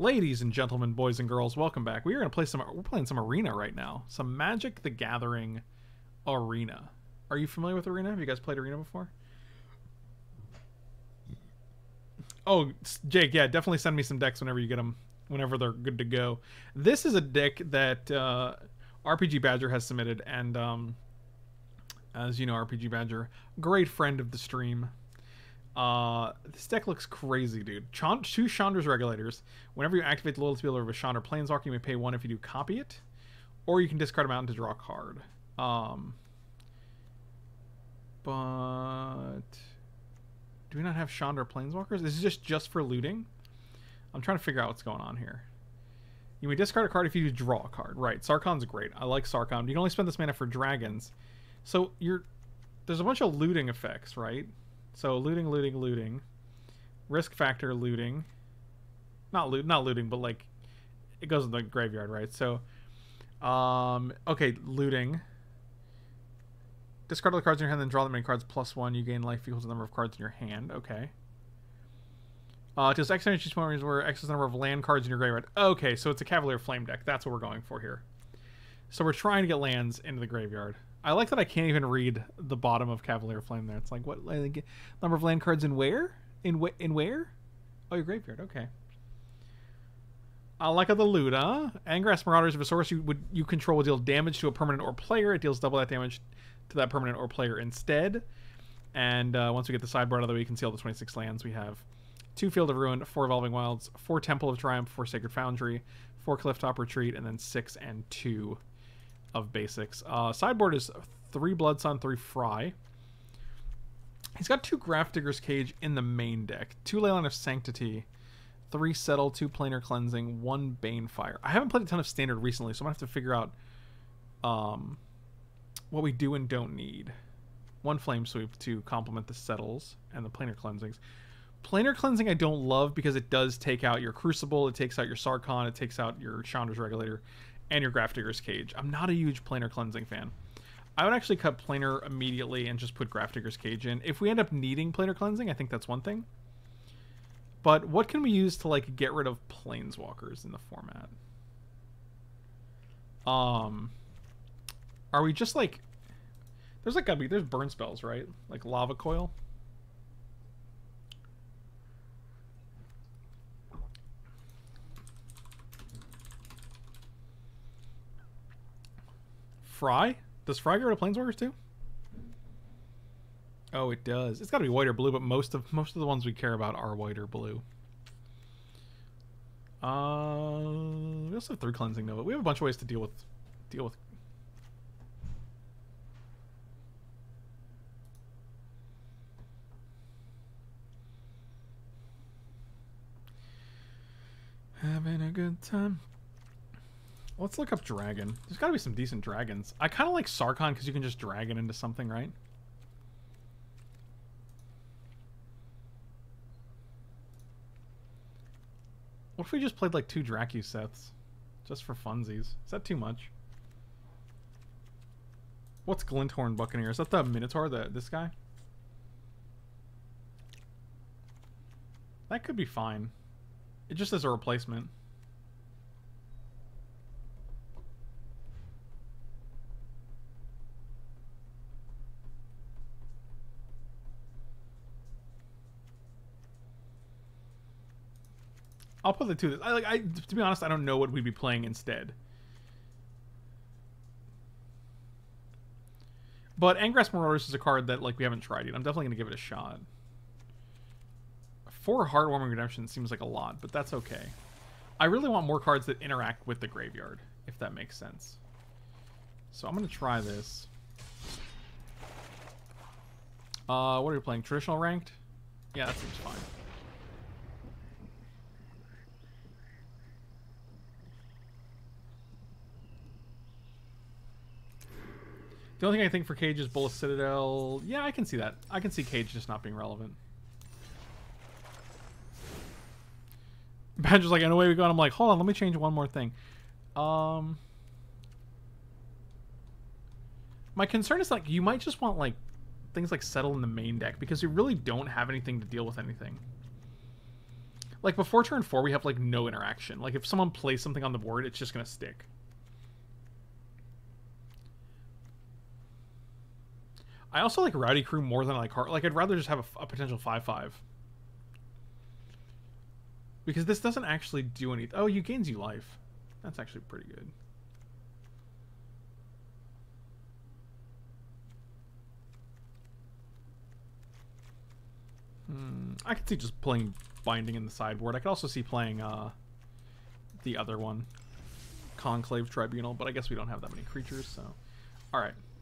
Ladies and gentlemen, boys and girls, welcome back. We are going to play some... We're playing some Arena right now. Some Magic: The Gathering Arena. Are you familiar with Arena? Have you guys played Arena before? Oh, Jake, yeah, definitely send me some decks whenever you get them, whenever they're good to go. This is a deck that RPG Badger has submitted, and as you know, RPG Badger, great friend of the stream. This deck looks crazy, dude. Two Chandra's Regulators. Whenever you activate the loyalty builder of a Chandra Planeswalker, you may pay one if you do copy it, or you can discard a mountain to draw a card. But do we not have Chandra Planeswalkers? This is just for looting. I'm trying to figure out what's going on here. You may discard a card if you draw a card. Right, Sarkhan's great. I like Sarkhan. You can only spend this mana for dragons. So there's a bunch of looting effects, right? So looting, risk factor looting, not looting, but like it goes in the graveyard, right? So, okay, looting. Discard all the cards in your hand, then draw the many cards +1. You gain life equals the number of cards in your hand. Okay. Just X energy points where X is the number of land cards in your graveyard. Okay, so it's a Cavalier of Flame deck. That's what we're going for here. So we're trying to get lands into the graveyard. I like that I can't even read the bottom of Cavalier Flame there. It's like, what number of land cards in where? In where? Oh, your graveyard. Okay. I like the loot, huh? Angrath's Marauders of a source you control will deal damage to a permanent or player. It deals double that damage to that permanent or player instead. And once we get the sideboard out of the way, you can see all the 26 lands we have. 2 Field of Ruin, 4 Evolving Wilds, 4 Temple of Triumph, 4 Sacred Foundry, 4 Clifftop Retreat, and then 6 and 2. Of basics. Sideboard is 3 Blood Sun, 3 Fry. He's got 2 Grafdigger's Cage in the main deck, 2 Leyline of Sanctity, 3 Settle, 2 Planar Cleansing, 1 Banefire. I haven't played a ton of Standard recently, so I'm going to have to figure out what we do and don't need. 1 Flame Sweep to complement the Settles and the Planar Cleansings. Planar Cleansing I don't love because it does take out your Crucible, it takes out your Sarkhan, it takes out your Chandra's Regulator, and your Grafdigger's Cage. I'm not a huge Planar Cleansing fan. I would actually cut Planar immediately and just put Grafdigger's Cage in. If we end up needing Planar Cleansing, I think that's one thing. But what can we use to like get rid of Planeswalkers in the format? Are we just like... There's like gotta be... There's burn spells, right? Like Lava Coil. Fry? Does Fry get rid of Planeswalkers too? Oh, it does. It's got to be white or blue, but most of the ones we care about are white or blue. We also have 3 Cleansing Nova. We have a bunch of ways to deal with. Having a good time. Let's look up Dragon. There's got to be some decent dragons. I kind of like Sarkhan because you can just drag it into something, right? What if we just played like 2 Dracuseths? Just for funsies. Is that too much? What's Glinthorn Buccaneer? Is that the Minotaur, this guy? That could be fine. It just is a replacement. I'll put the 2. To be honest, I don't know what we'd be playing instead. But Angrath's Marauders is a card that like we haven't tried yet. I'm definitely gonna give it a shot. 4 Heartwarming Redemption seems like a lot, but that's okay. I really want more cards that interact with the graveyard, if that makes sense. So I'm gonna try this. What are we playing? Traditional ranked? Yeah, that seems fine. The only thing I think for Cage is Bull of Citadel. Yeah, I can see that. I can see Cage just not being relevant. Badger's like, and away we go. And I'm like, hold on, let me change one more thing. My concern is like you might just want like things like Settle in the main deck because you really don't have anything to deal with anything. Like, before turn 4, we have, like, no interaction. Like, if someone plays something on the board, it's just going to stick. I also like Rowdy Crew more than I like Heart. Like, I'd rather just have a potential 5/5. Because this doesn't actually do anything. Oh, you gains you life. That's actually pretty good. I could see just playing Binding in the sideboard. I could also see playing the other one, Conclave Tribunal, but I guess we don't have that many creatures, so... Alright,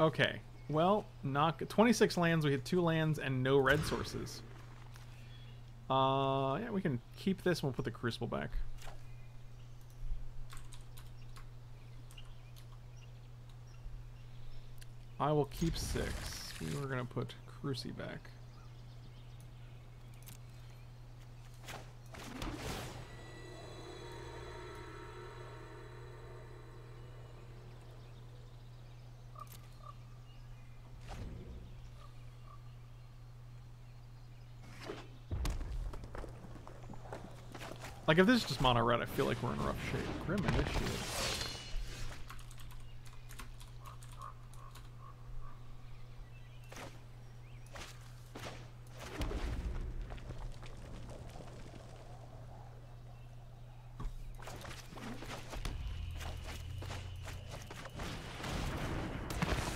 Okay, well, knock 26 lands, we hit 2 lands and no red sources. Yeah, we can keep this and we'll put the Crucible back. I will keep 6. We were going to put Cruci back. Like, if this is just mono red, I feel like we're in rough shape. Grim Initiate.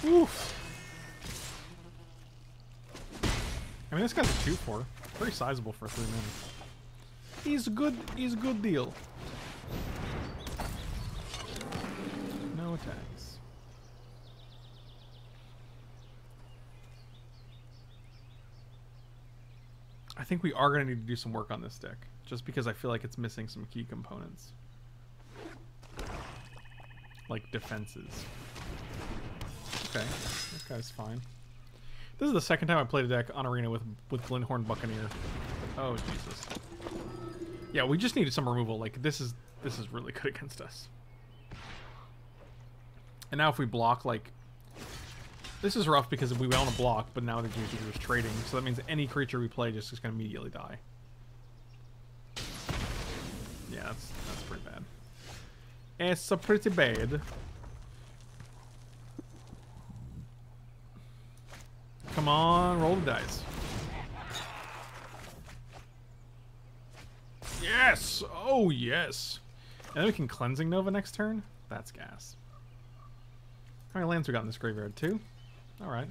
Oof! I mean, this guy's a 2/4. Pretty sizable for 3 minutes. He's good deal. No attacks. I think we are going to need to do some work on this deck, just because I feel like it's missing some key components. Like defenses. Okay, that guy's fine. This is the second time I played a deck on Arena with Glinthorn Buccaneer. Oh, Jesus. Yeah, we just needed some removal. Like, this is really good against us. And now if we block, like... This is rough because if we want to block, but now the creature is trading. So that means any creature we play just is going to immediately die. Yeah, that's pretty bad. It's a pretty bad. Come on, roll the dice. Yes! Oh, yes! And then we can Cleansing Nova next turn? That's gas. How many lands we got in this graveyard? 2? Alright.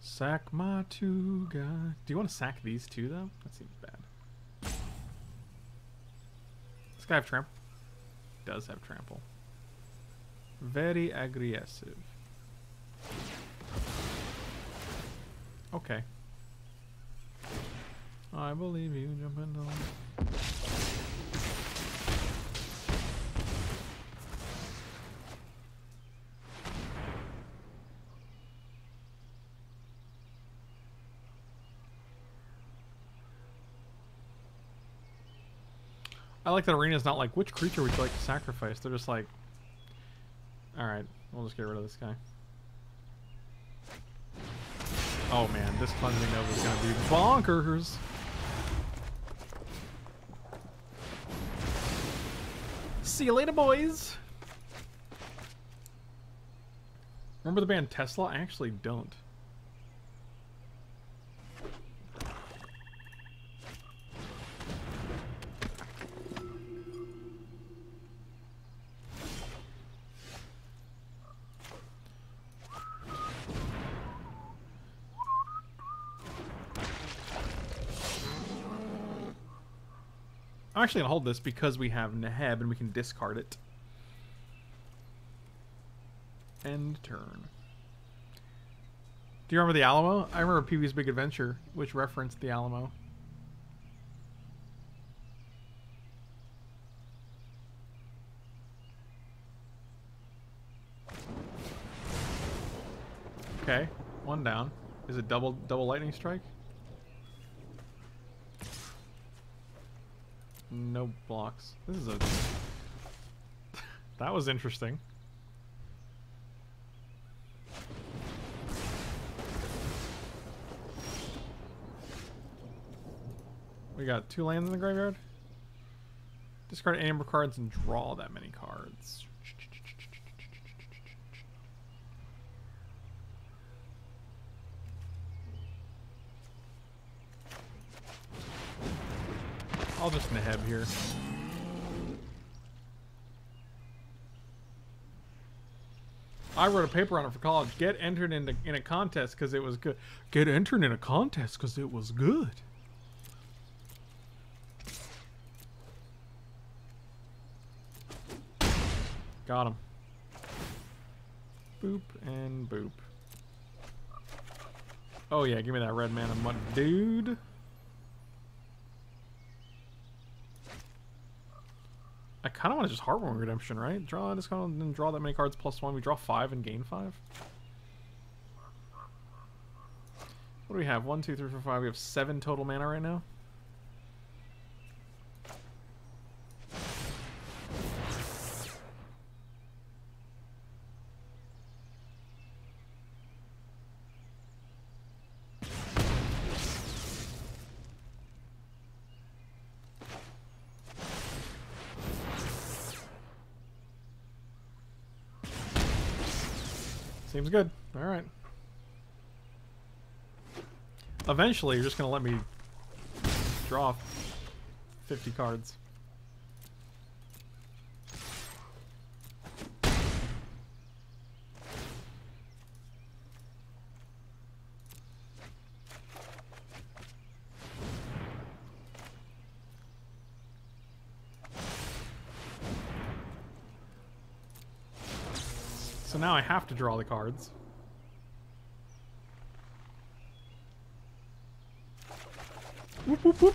Sack my 2 guys. Do you want to sack these 2 though? That seems bad. Does this guy have trample? Does have trample. Very aggressive. Okay. I believe you, jump into it. I like that Arena's not like, which creature would you like to sacrifice? They're just like, alright, we'll just get rid of this guy. Oh man, this Cleansing Nova is going to be bonkers! See you later, boys! Remember the band Tesla? I actually don't. I'm actually going to hold this because we have Neheb and we can discard it. End turn. Do you remember the Alamo? I remember Pee Wee's Big Adventure, which referenced the Alamo. Okay, one down. Is it double lightning strike? No blocks. This is a... That was interesting. We got 2 lands in the graveyard. Discard any number of cards and draw that many cards. I'll just Neheb here. I wrote a paper on it for college. Get entered in a contest because it was good. Get entered in a contest because it was good. Got him. Boop and boop. Oh yeah, give me that red mana, mud dude. I kind of want to just Heartwarming Redemption, right? Draw, discard, and then draw that many cards +1. We draw 5 and gain 5. What do we have? 1, 2, 3, 4, 5. We have 7 total mana right now. Seems good. Alright. Eventually, you're just going to let me draw 50 cards. Now I have to draw the cards. Whoop, whoop, whoop.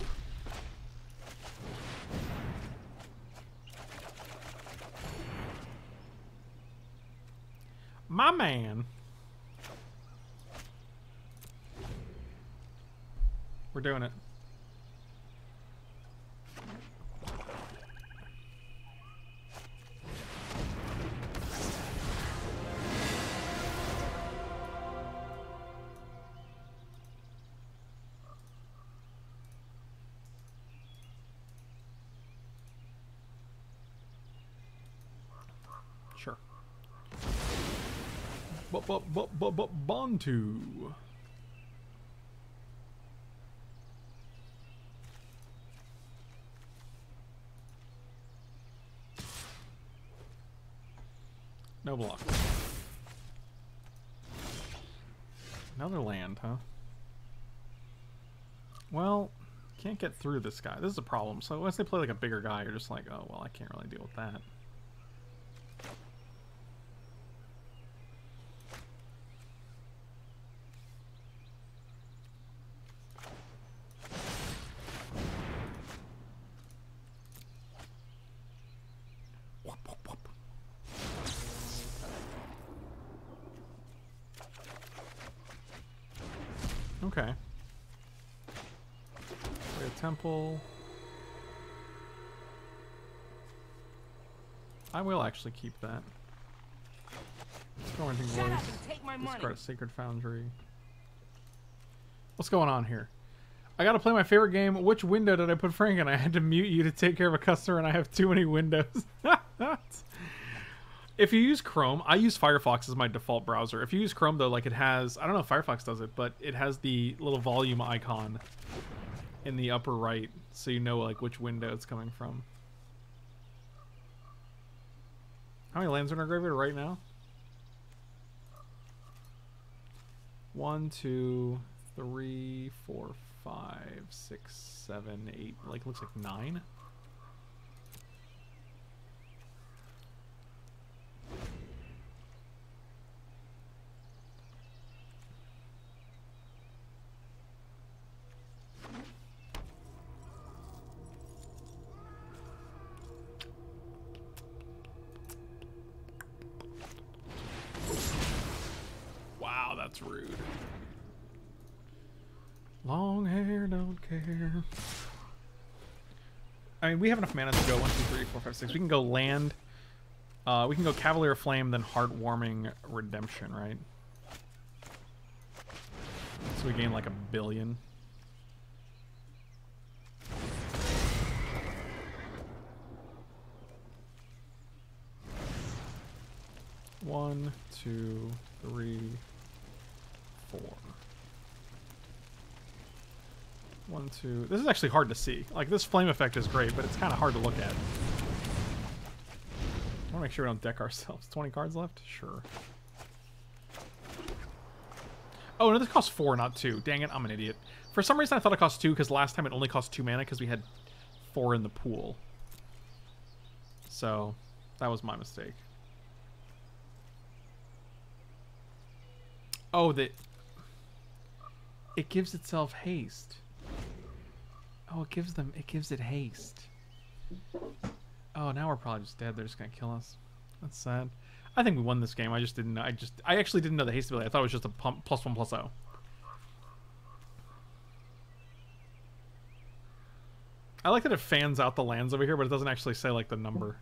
My man. We're doing it. Bontu. No block. Another land, huh? Well, can't get through this guy. This is a problem. So once they play like a bigger guy, you're just like, oh, well, I can't really deal with that. Okay. Play a temple. I will actually keep that. Let's go anything worse. Discard a Sacred Foundry. What's going on here? I gotta play my favorite game. Which window did I put Frank in? I had to mute you to take care of a customer and I have too many windows. If you use Chrome, I use Firefox as my default browser. If you use Chrome, though, like it has... I don't know if Firefox does it, but it has the little volume icon in the upper right, so you know, like, which window it's coming from. How many lands are in our graveyard right now? 1, 2, 3, 4, 5, 6, 7, 8... Like, looks like 9. That's rude. Long hair, don't care. I mean, we have enough mana to go 1, 2, 3, 4, 5, 6. We can go land. We can go Cavalier of Flame, then Heartwarming Redemption, right? So we gain like 1 billion. One, two, three, four. One, two. This is actually hard to see. Like, this flame effect is great, but it's kind of hard to look at. I want to make sure we don't deck ourselves. 20 cards left? Sure. Oh, no, this costs 4, not 2. Dang it, I'm an idiot. For some reason, I thought it cost 2, because last time it only cost 2 mana, because we had 4 in the pool. So, that was my mistake. Oh, it gives itself haste. Oh, it gives it haste. Oh, now we're probably just dead. They're just gonna kill us. That's sad. I think we won this game. I just didn't know. I actually didn't know the haste ability. I thought it was just a pump, +1/+0. I like that it fans out the lands over here, but it doesn't actually say like the number.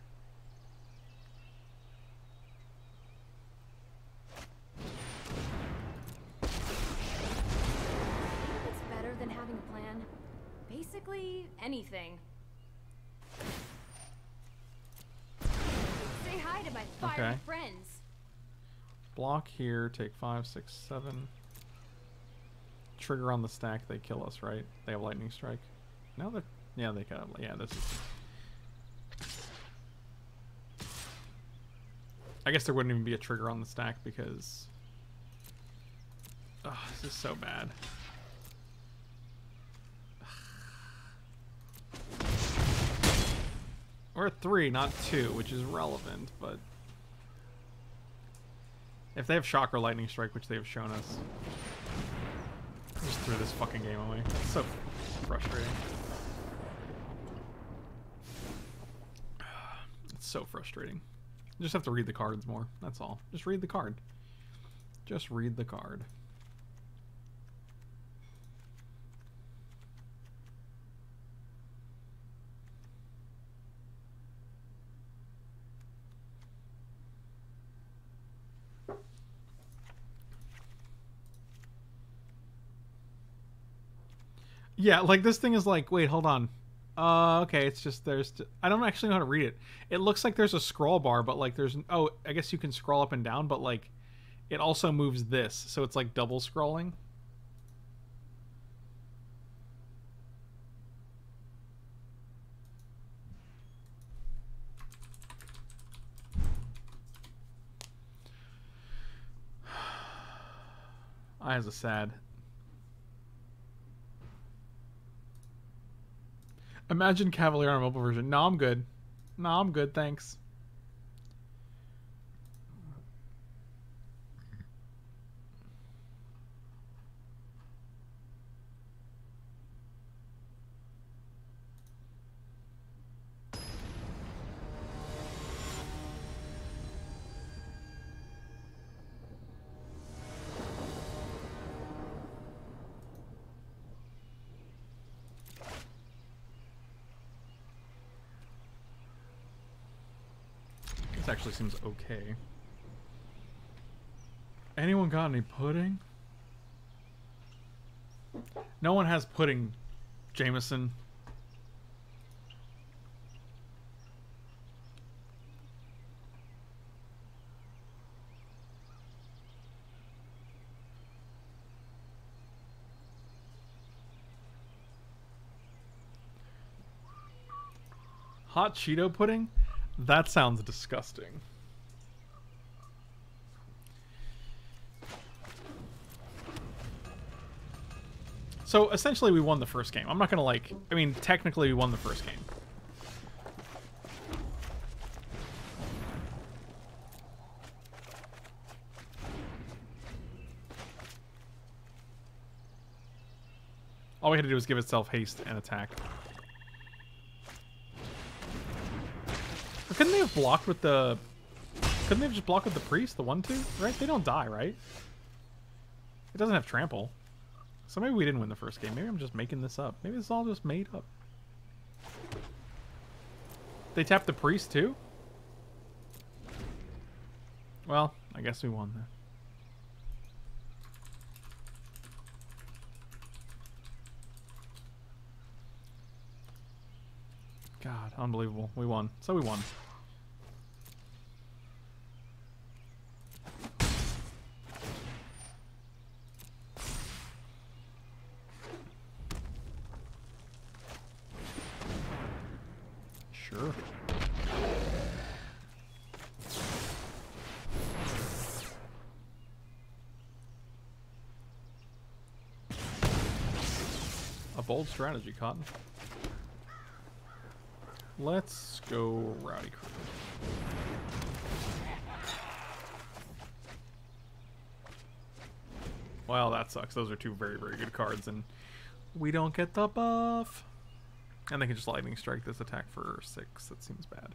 Anything. Say hi to my fiery friends. Block here, take 5, 6, 7. Trigger on the stack, they kill us, right? They have lightning strike. No, they're they kind of this is. I guess there wouldn't even be a trigger on the stack because oh, this is so bad. We're at 3, not 2, which is relevant, but... If they have Shock or Lightning Strike, which they have shown us... I just threw this fucking game away. It's so frustrating. It's so frustrating. You just have to read the cards more, that's all. Just read the card. Just read the card. Yeah, like this thing is like, wait, hold on. Okay, it's just I don't actually know how to read it. It looks like there's a scroll bar, but like there's oh, I guess you can scroll up and down, but like it also moves this, so it's like double scrolling. Eyes are sad. Imagine Cavalier on a mobile version. No, I'm good. No, I'm good, thanks. Actually seems okay. Anyone got any pudding? No one has pudding, Jameson. Hot Cheeto pudding? That sounds disgusting. So essentially we won the first game. I'm not gonna like, I mean technically we won the first game. All we had to do was give itself haste and attack. Couldn't they have blocked with the... Couldn't they have just blocked with the priest? The 1/2? Right? They don't die, right? It doesn't have trample. So maybe we didn't win the first game. Maybe I'm just making this up. Maybe it's all just made up. They tapped the priest too? Well, I guess we won then. God, unbelievable. We won. So we won. Sure. A bold strategy, Cotton. Let's go Rowdy Crew. Well, that sucks. Those are two very, very good cards, and we don't get the buff. And they can just lightning strike this attack for 6. That seems bad.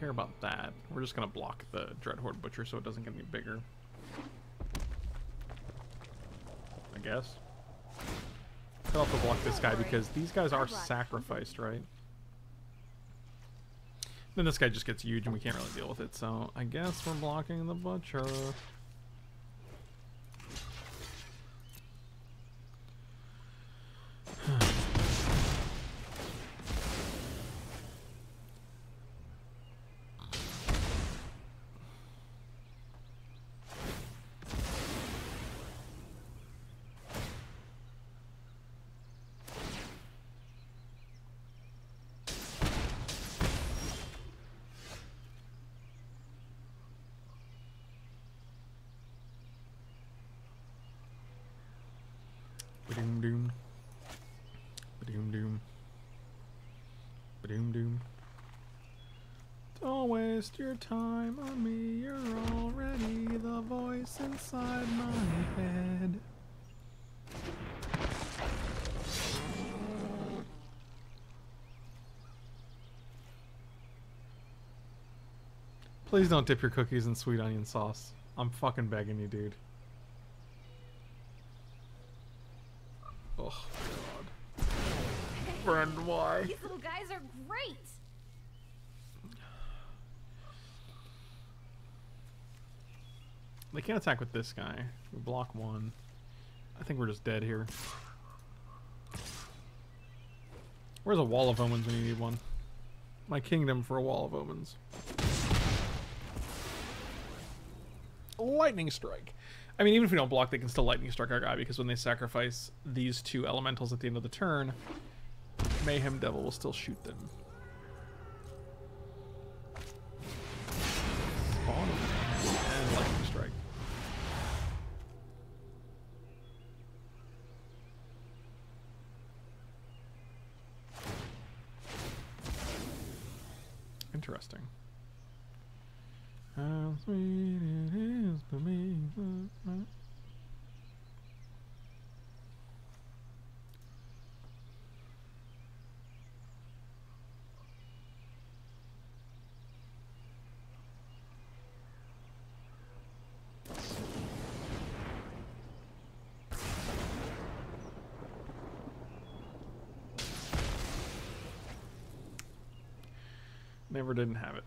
Care about that. We're just gonna block the Dreadhorde Butcher so it doesn't get any bigger, I guess. I'll have to block this guy because these guys are sacrificed, right? Then this guy just gets huge and we can't really deal with it, so I guess we're blocking the Butcher. Your time on me, you're already the voice inside my head. Please don't dip your cookies in sweet onion sauce. I'm fucking begging you, dude. Oh, God. Friend, why? These little guys are great! They can't attack with this guy. We block one. I think we're just dead here. Where's a wall of omens when you need one? My kingdom for a wall of omens. Lightning strike. I mean, even if we don't block, they can still lightning strike our guy because when they sacrifice these two elementals at the end of the turn, Mayhem Devil will still shoot them. Interesting. How sweet it is to me. Never didn't have it.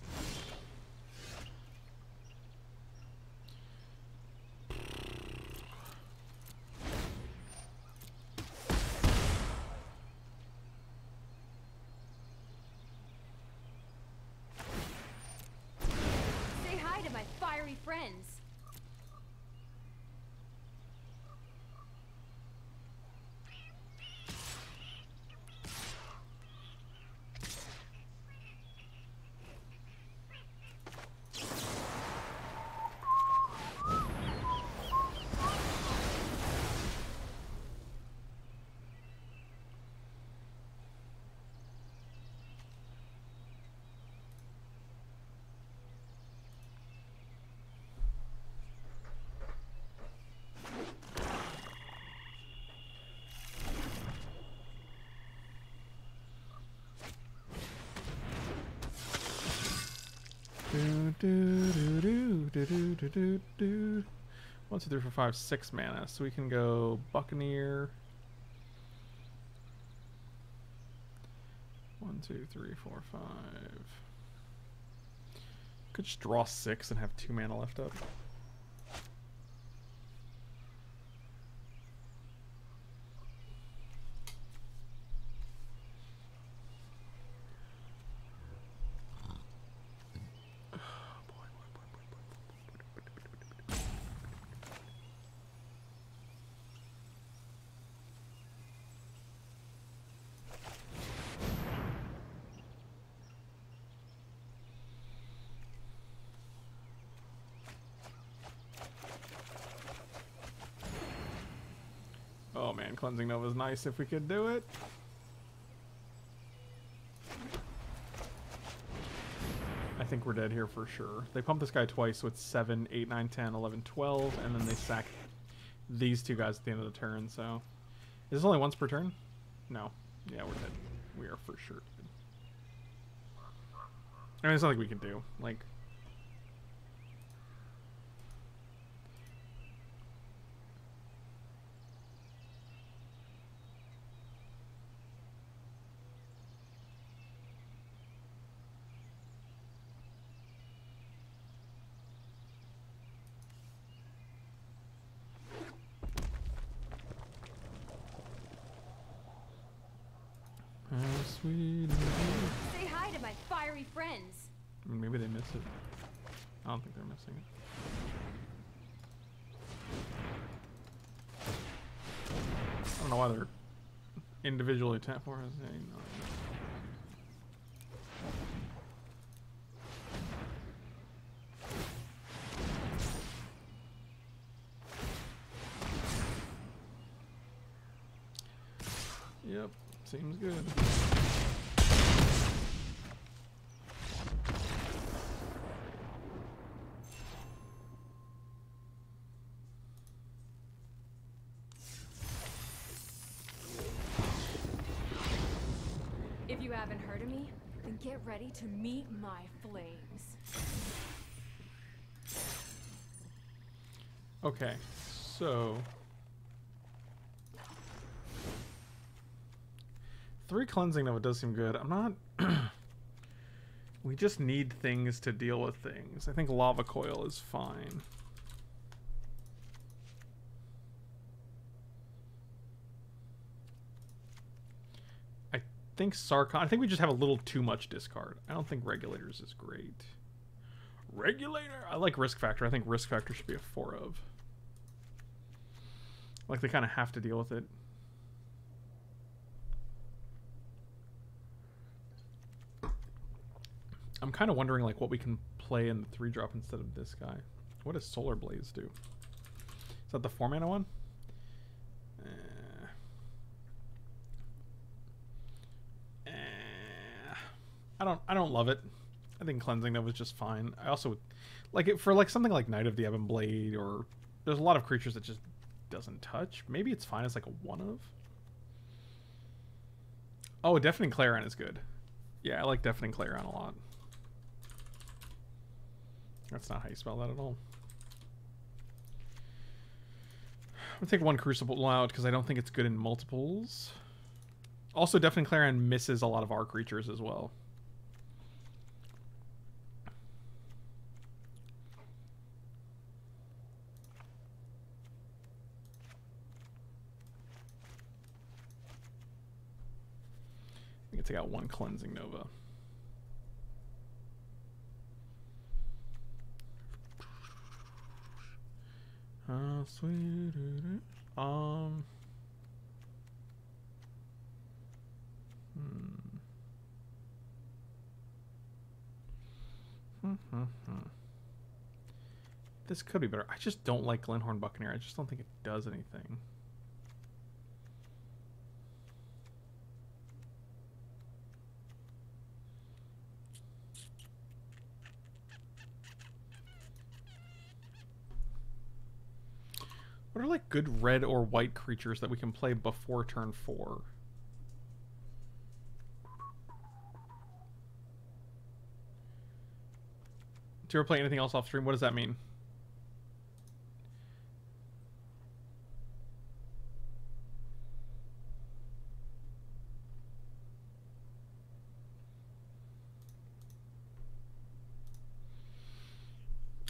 Say hi to my fiery friends. Do. 1, 2, 3, 4, 5, 6 mana. So we can go Buccaneer. 1, 2, 3, 4, 5. Could just draw 6 and have 2 mana left up. Oh man, Cleansing Nova is nice if we could do it. I think we're dead here for sure. They pump this guy twice with 7, 8, 9, 10, 11, 12, and then they sack these two guys at the end of the turn, so... Is this only once per turn? No. Yeah, we're dead. We are for sure dead. I mean, there's nothing we can do. Like... Say hi to my fiery friends. Maybe they miss it. I don't think they're missing it. I don't know why they're individually tapped for us. Yep, seems good. Get ready to meet my flames. Okay, so... 3 Cleansing Nova does seem good. I'm not... We just need things to deal with things. I think Lava Coil is fine. I think Sarkhan. I think we just have a little too much discard. I don't think Regulators is great. Regulator. I like Risk Factor. I think Risk Factor should be a 4 of. Like they kind of have to deal with it. I'm kind of wondering like what we can play in the 3-drop instead of this guy. What does Solar Blaze do? Is that the 4-mana one? I don't love it. I think Cleansing Nova was just fine. I also like it for like something like Knight of the Ebon Blade, or there's a lot of creatures that just doesn't touch. Maybe it's fine as like a 1-of. Oh, Deafening Clarion is good. Yeah, I like Deafening Clarion a lot. That's not how you spell that at all. I'm gonna take 1 Crucible out because I don't think it's good in multiples. Also, Deafening Clarion misses a lot of our creatures as well. I think I got 1 Cleansing Nova. How sweet it is. This could be better. I just don't like Glinthorn Buccaneer. I just don't think it does anything. What are like good red or white creatures that we can play before turn 4? to replay anything else off stream. What does that mean?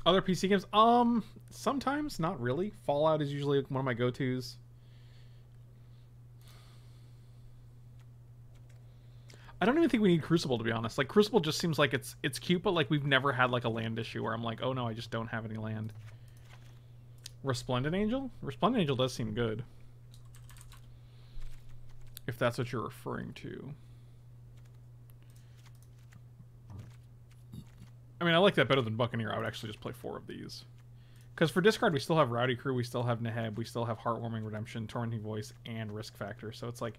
Other PC games? Sometimes, not really. Fallout is usually one of my go-tos. I don't even think we need Crucible, to be honest. Like, Crucible just seems like it's cute, but like we've never had like a land issue where I'm like, oh no, I just don't have any land. Resplendent Angel? Resplendent Angel does seem good. If that's what you're referring to. I mean, I like that better than Buccaneer. I would actually just play 4 of these. Because for discard, we still have Rowdy Crew, we still have Neheb, we still have Heartwarming Redemption, Tormenting Voice, and Risk Factor. So it's like,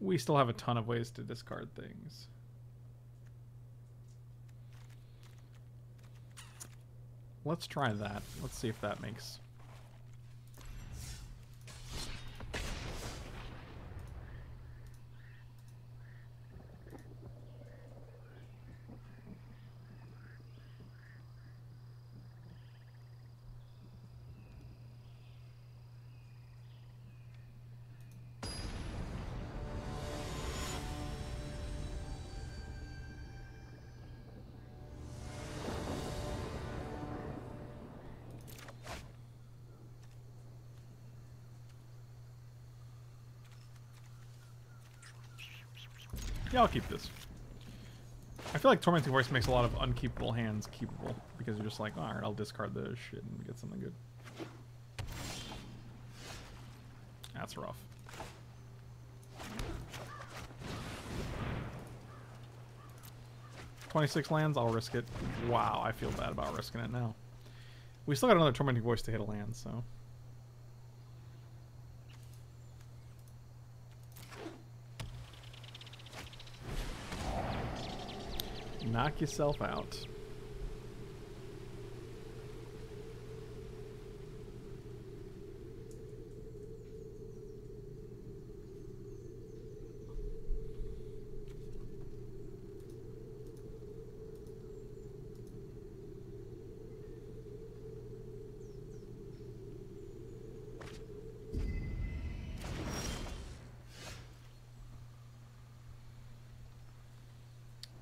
we still have a ton of ways to discard things. Let's try that. Let's see if that makes... Yeah, I'll keep this. I feel like Tormenting Voice makes a lot of unkeepable hands keepable, because you're just like, alright, I'll discard the shit and get something good. That's rough. $26 lands, I'll risk it. Wow, I feel bad about risking it now. We still got another Tormenting Voice to hit a land, so... knock yourself out.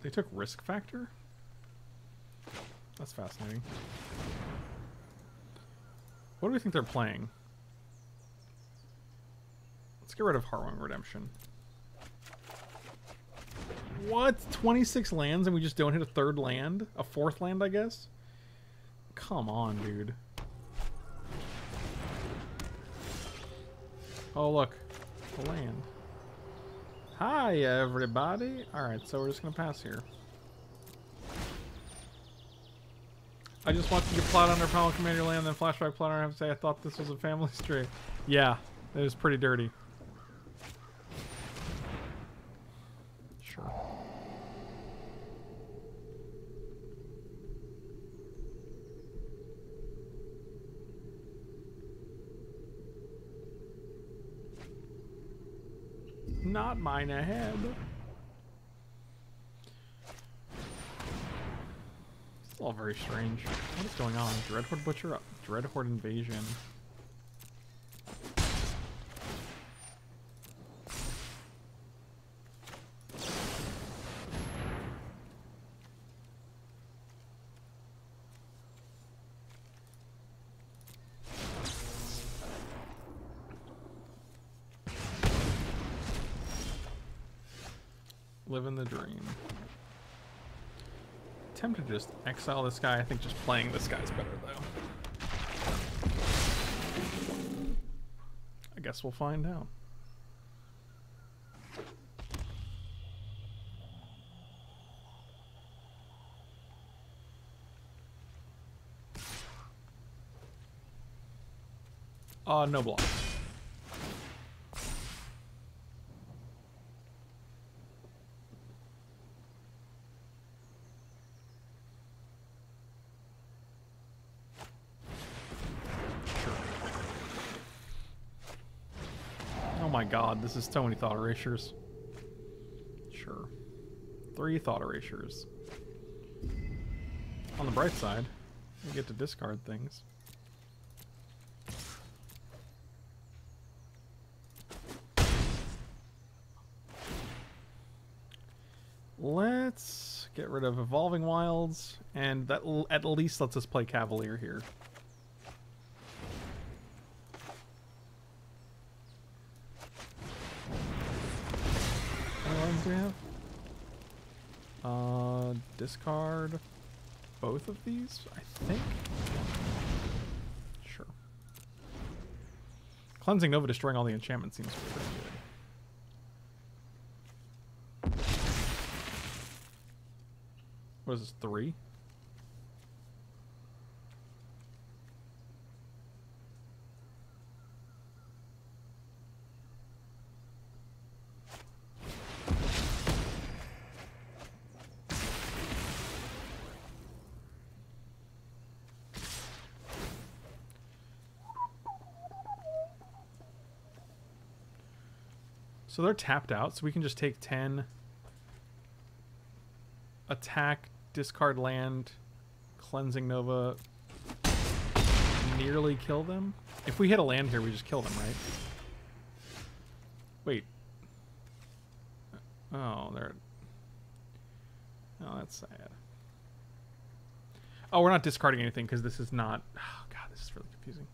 They took Risk Factor? That's fascinating. What do we think they're playing? Let's get rid of Heartwarming Redemption. What? 26 lands and we just don't hit a third land? A fourth land, I guess? Come on, dude. Oh, look. A land. Hi, everybody. Alright, so we're just going to pass here. I just watched you plot under Palm Commander land, then flashback plot. I have to say, I thought this was a family stream. Yeah, it was pretty dirty. Sure. Not mine ahead. It's all very strange. What is going on? Dreadhorde Butcher up. Dreadhorde Invasion. Living the dream. Tempted to just exile this guy. I think just playing this guy's better though. I guess we'll find out. No block. God, this is so many Thought Erasures. Sure. 3 Thought Erasures. On the bright side, we get to discard things. Let's get rid of Evolving Wilds, and that at least lets us play Cavalier here. What lands do we have? Discard both of these, I think. Sure. Cleansing Nova destroying all the enchantment seems pretty good. What is this, 3? So they're tapped out, so we can just take 10, attack, discard land, Cleansing Nova, nearly kill them. If we hit a land here, we just kill them, right? Wait. Oh, they're... Oh, that's sad. Oh, we're not discarding anything because this is not... Oh, God, this is really confusing.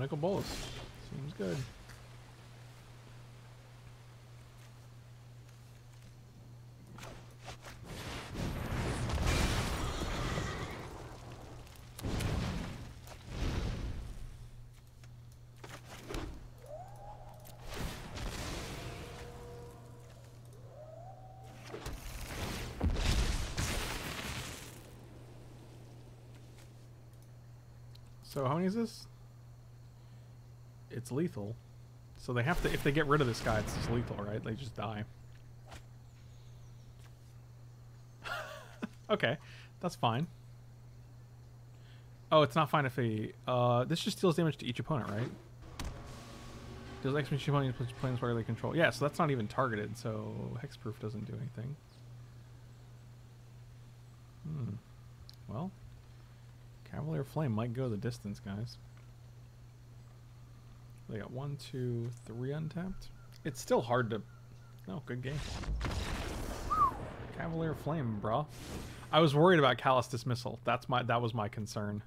Nicol Bolas. Seems good. So how many is this? It's lethal, so they have to, if they get rid of this guy, it's just lethal, right? They just die. Okay, that's fine. Oh, it's not fine if he this just deals damage to each opponent, right? Deals X each opponent planeswalker they control. Yeah, so that's not even targeted, so hexproof doesn't do anything. Well, Cavalier Flame might go the distance, guys. They got 1, 2, 3 untapped. It's still hard to... No, good game. Cavalier Flame, bro. I was worried about Callous Dismissal. That's my... That was my concern.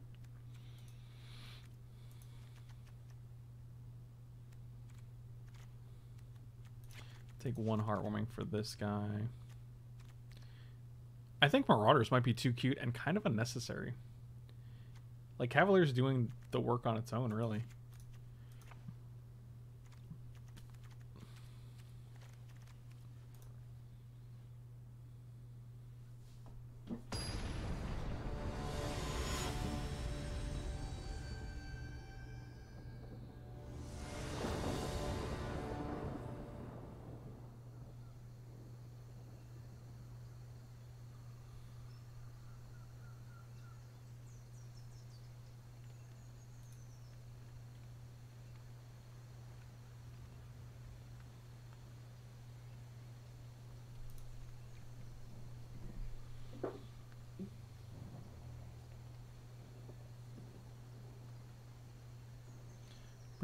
Take 1 Heartwarming for this guy. I think Marauders might be too cute and kind of unnecessary. Like, Cavalier's doing the work on its own, really.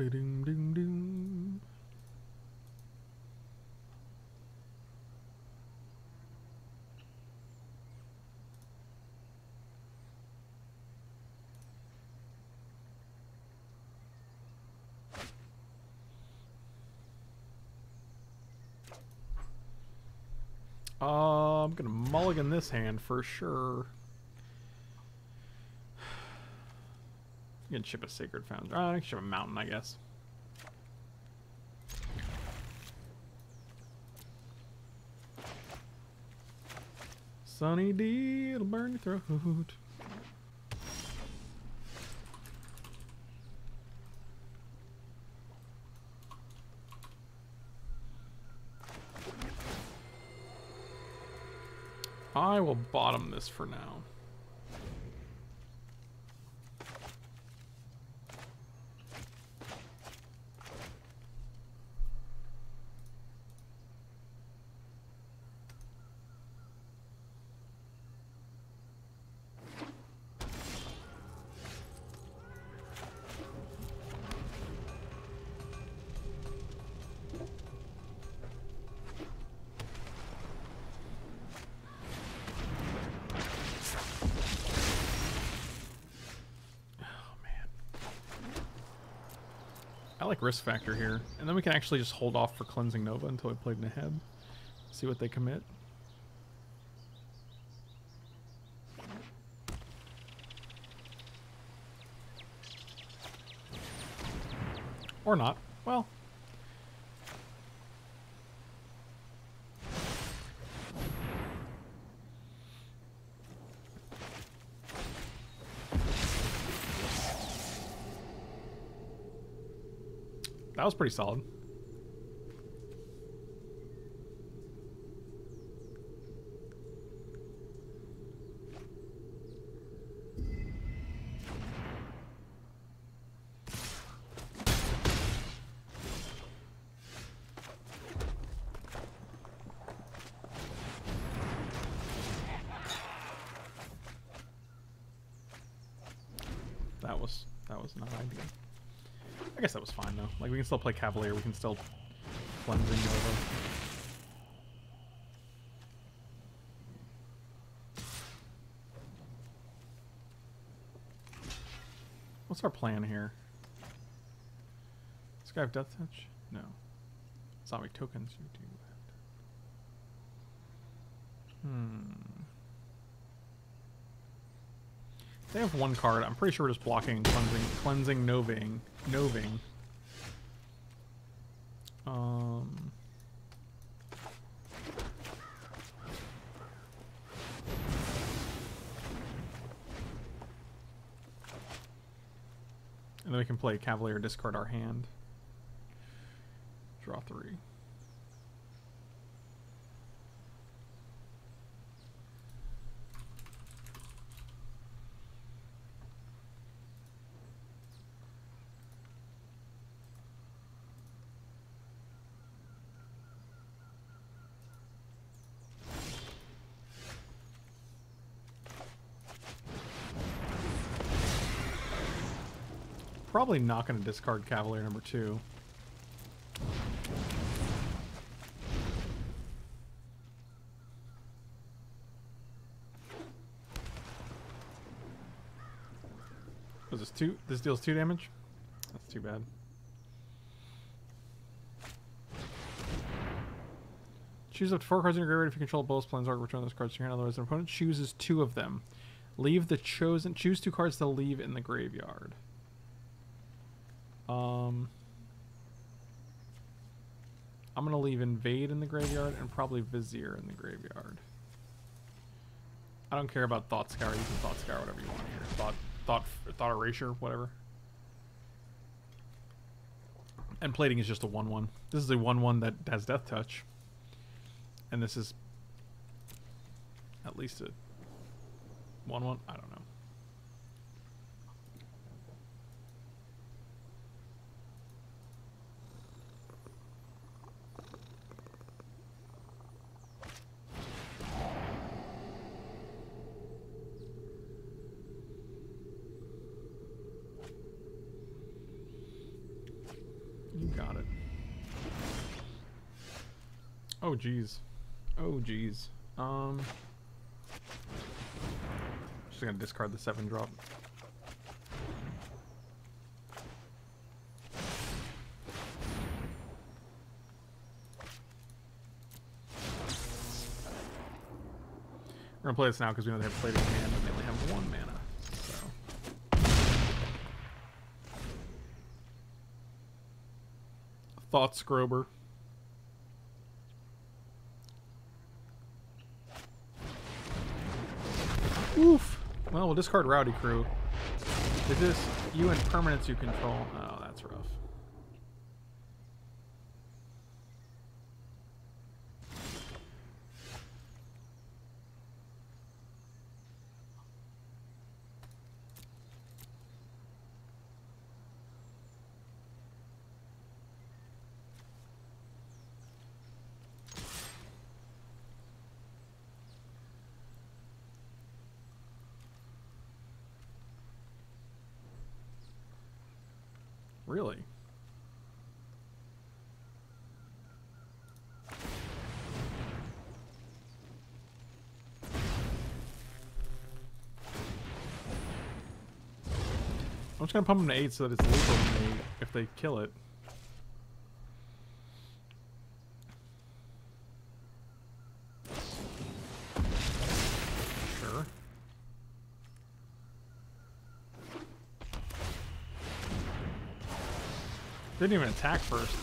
Ding, ding, ding. I'm gonna mulligan this hand for sure. You can ship a Sacred Foundry. I can ship a Mountain, I guess. Sunny D, it'll burn your throat. I will bottom this for now. Risk Factor here, and then we can actually just hold off for Cleansing Nova until we played Neheb. See what they commit. Or not. Well. That was pretty solid. That was not ideal. I guess that was fine though. Like, we can still play Cavalier, we can still Cleansing Nova. What's our plan here? Does this guy have Death Touch? No. Zombie tokens you do have. They have one card. I'm pretty sure we're just blocking cleansing, noving. And then we can play Cavalier, discard our hand. Draw three. Probably not going to discard Cavalier number two. Was this two? This deals 2 damage? That's too bad. Choose up to 4 cards in your graveyard if you control both Planeswalker. Return those cards to your hand. Otherwise, an opponent chooses 2 of them. Choose 2 cards to leave in the graveyard. I'm going to leave Invade in the graveyard and probably Vizier in the graveyard. I don't care about Thought Scour. You can Thought Scour whatever you want here. Thought Erasure, whatever. And Plating is just a 1-1. This is a 1-1 that has Death Touch. And this is at least a 1-1. I don't know. Oh geez, oh geez. Just gonna discard the 7-drop. We're gonna play this now because we know they have Plating hand and they only have 1 mana. So Thought Scrober. we'll discard Rowdy Crew. Is this you and permanents you control? Oh, that's rough. Really? I'm just gonna pump them to 8 so that it's lethal if they kill it. Didn't even attack first.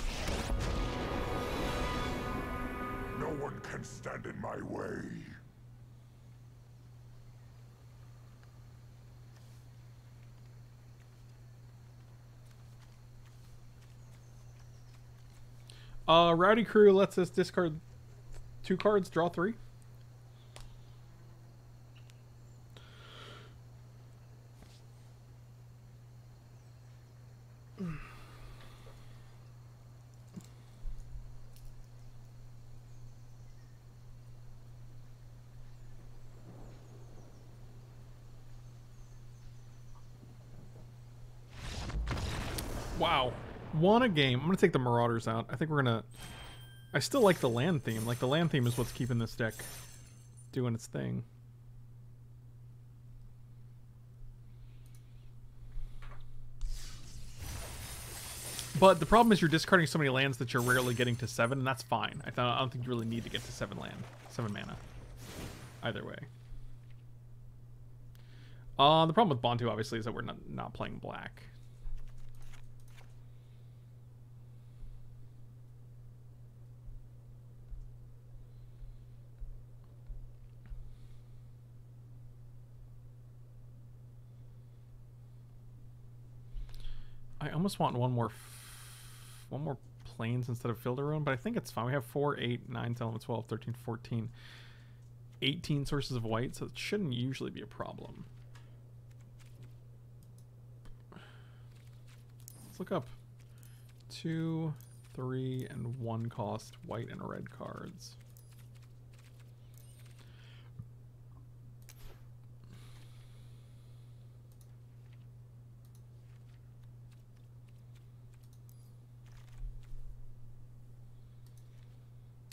No one can stand in my way. Rowdy Crew lets us discard 2 cards, draw 3. Wow, won a game. I'm gonna take the Marauders out. I think we're gonna. I still like the land theme. Like the land theme is what's keeping this deck doing its thing. But the problem is you're discarding so many lands that you're rarely getting to 7, and that's fine. I don't think you really need to get to 7 mana. Either way. The problem with Bantu obviously is that we're not playing black. I almost want one more planes instead of Field of Ruin, but I think it's fine. We have 4, 8, 9, 10, 12, 13, 14, 18 sources of white, so it shouldn't usually be a problem. Let's look up 2, 3, and 1 cost white and red cards.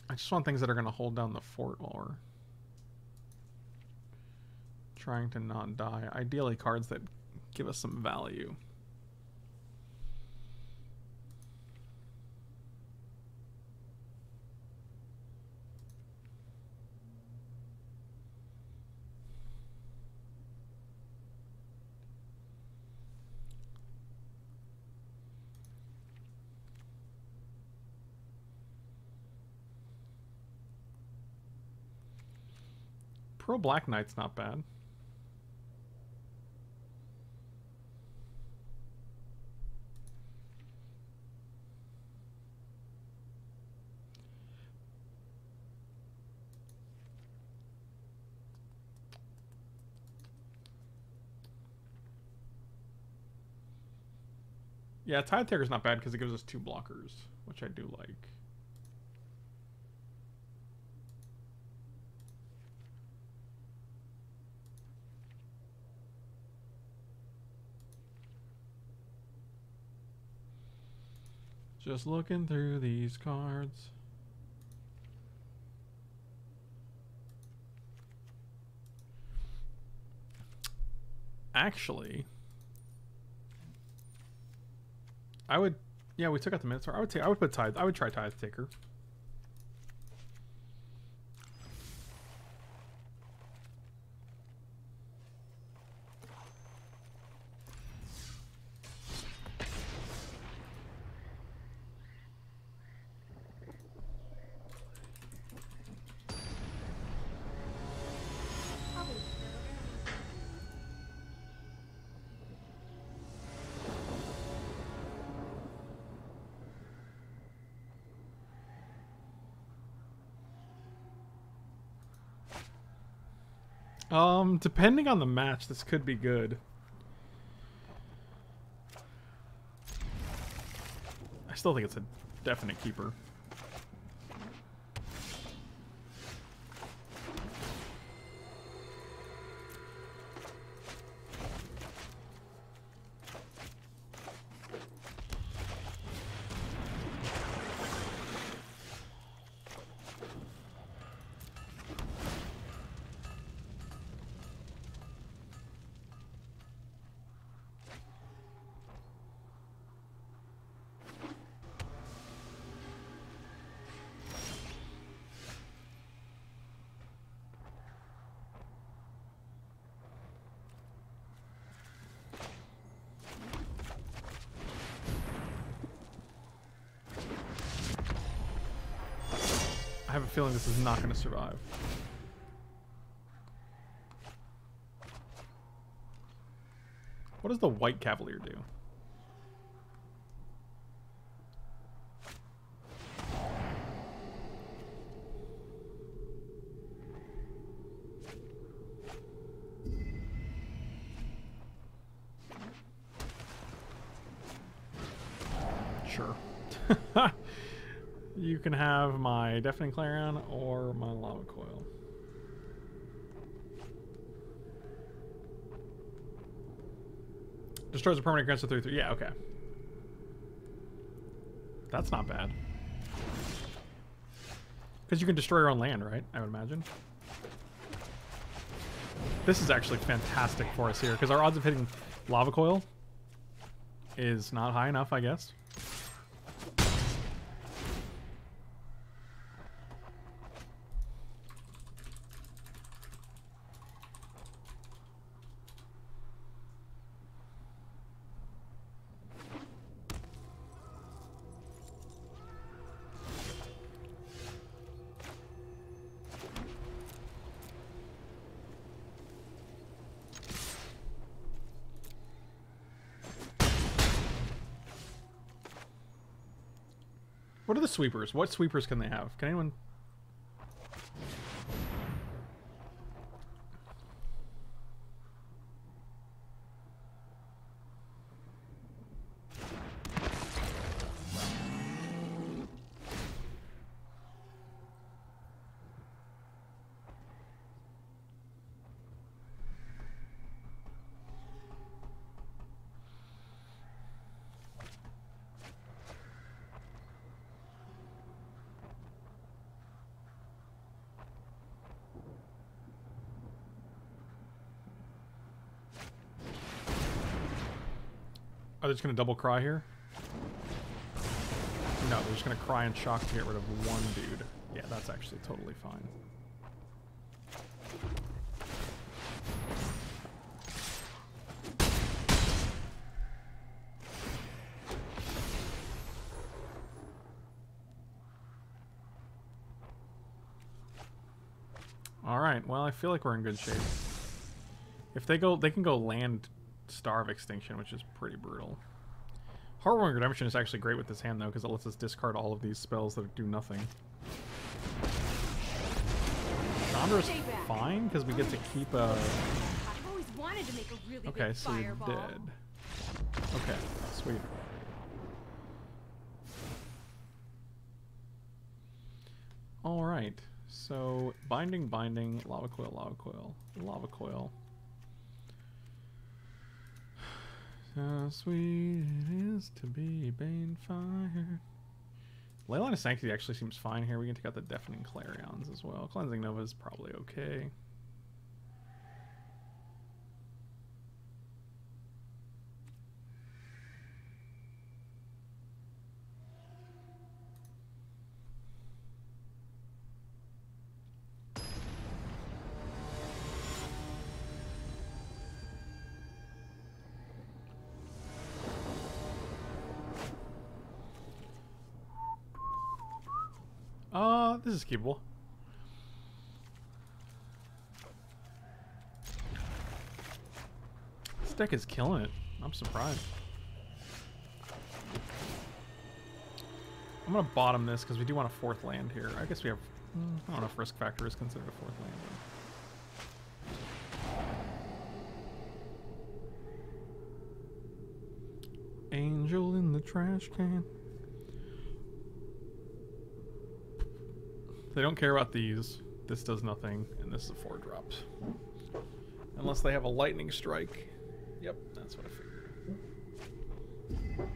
I just want things that are going to hold down the fort while we're trying to not die. Ideally, cards that give us some value. Pro Black Knight's not bad. Yeah, Tithe Taker's not bad because it gives us 2 blockers, which I do like. Just looking through these cards. Actually, I would. Yeah, we took out the Minotaur. I would try Tithe Taker. Depending on the match, this could be good. I still think it's a definite keeper. I have a feeling this is not going to survive. What does the white Cavalier do? Sure. You can have my Deafening Clarion or my Lava Coil. Destroys a permanent, grants a 3/3. Yeah, okay. That's not bad. Because you can destroy your own land, right? I would imagine. This is actually fantastic for us here, because our odds of hitting Lava Coil is not high enough, I guess. What are the sweepers? What sweepers can they have? Can anyone... Are they just going to double cry here? No, they're just going to cry and shock to get rid of one dude. Yeah, that's actually totally fine. Alright, well I feel like we're in good shape. If they go, they can go land... Star of Extinction, which is pretty brutal. Heartwarming Redemption is actually great with this hand, though, because it lets us discard all of these spells that do nothing. Chandra's fine, because we get to keep a... Okay, so you're dead. Okay, sweet. Alright, so Binding, Binding, Lava Coil, Lava Coil, Lava Coil. How sweet it is to be Banefire. Leyline of Sanctity actually seems fine here. We can take out the Deafening Clarions as well. Cleansing Nova is probably okay. This is keepable. This deck is killing it. I'm surprised. I'm gonna bottom this because we do want a fourth land here. I guess we have... I don't know if Risk Factor is considered a fourth land. Angel in the trash can. They don't care about these. This does nothing, and this is a 4-drop. Unless they have a lightning strike. Yep, that's what I figured.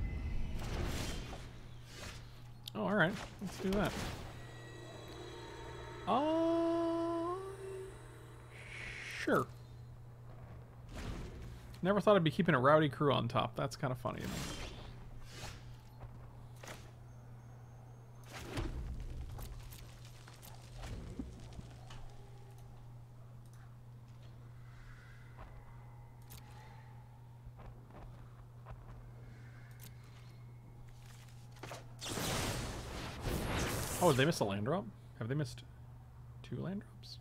Oh, alright. Let's do that. Sure. Never thought I'd be keeping a Rowdy Crew on top. That's kind of funny. Oh, did they miss a land drop? Have they missed 2 land drops?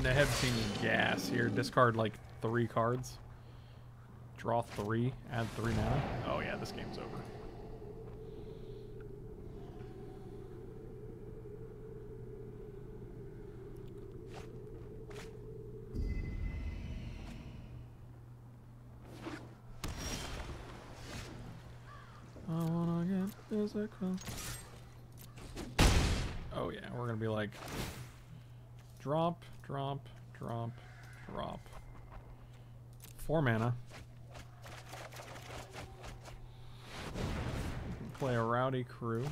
Neheb seems gas here. Discard like 3 cards. Draw 3, add 3 mana. Oh yeah, this game's over. I wanna get physical. Oh yeah, we're gonna be like drop, drop, drop, drop. 4 mana. We can play a Rowdy Crew.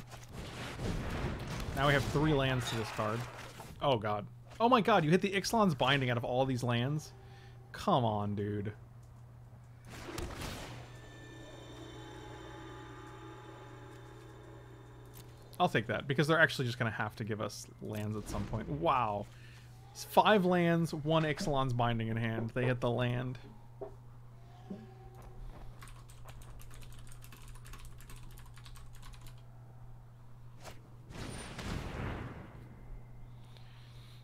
Now we have 3 lands to discard. Oh god. Oh my god, you hit the Ixalan's Binding out of all these lands? Come on, dude. I'll take that, because they're actually just going to have to give us lands at some point. Wow. 5 lands, 1 Ixalan's Binding in hand. They hit the land.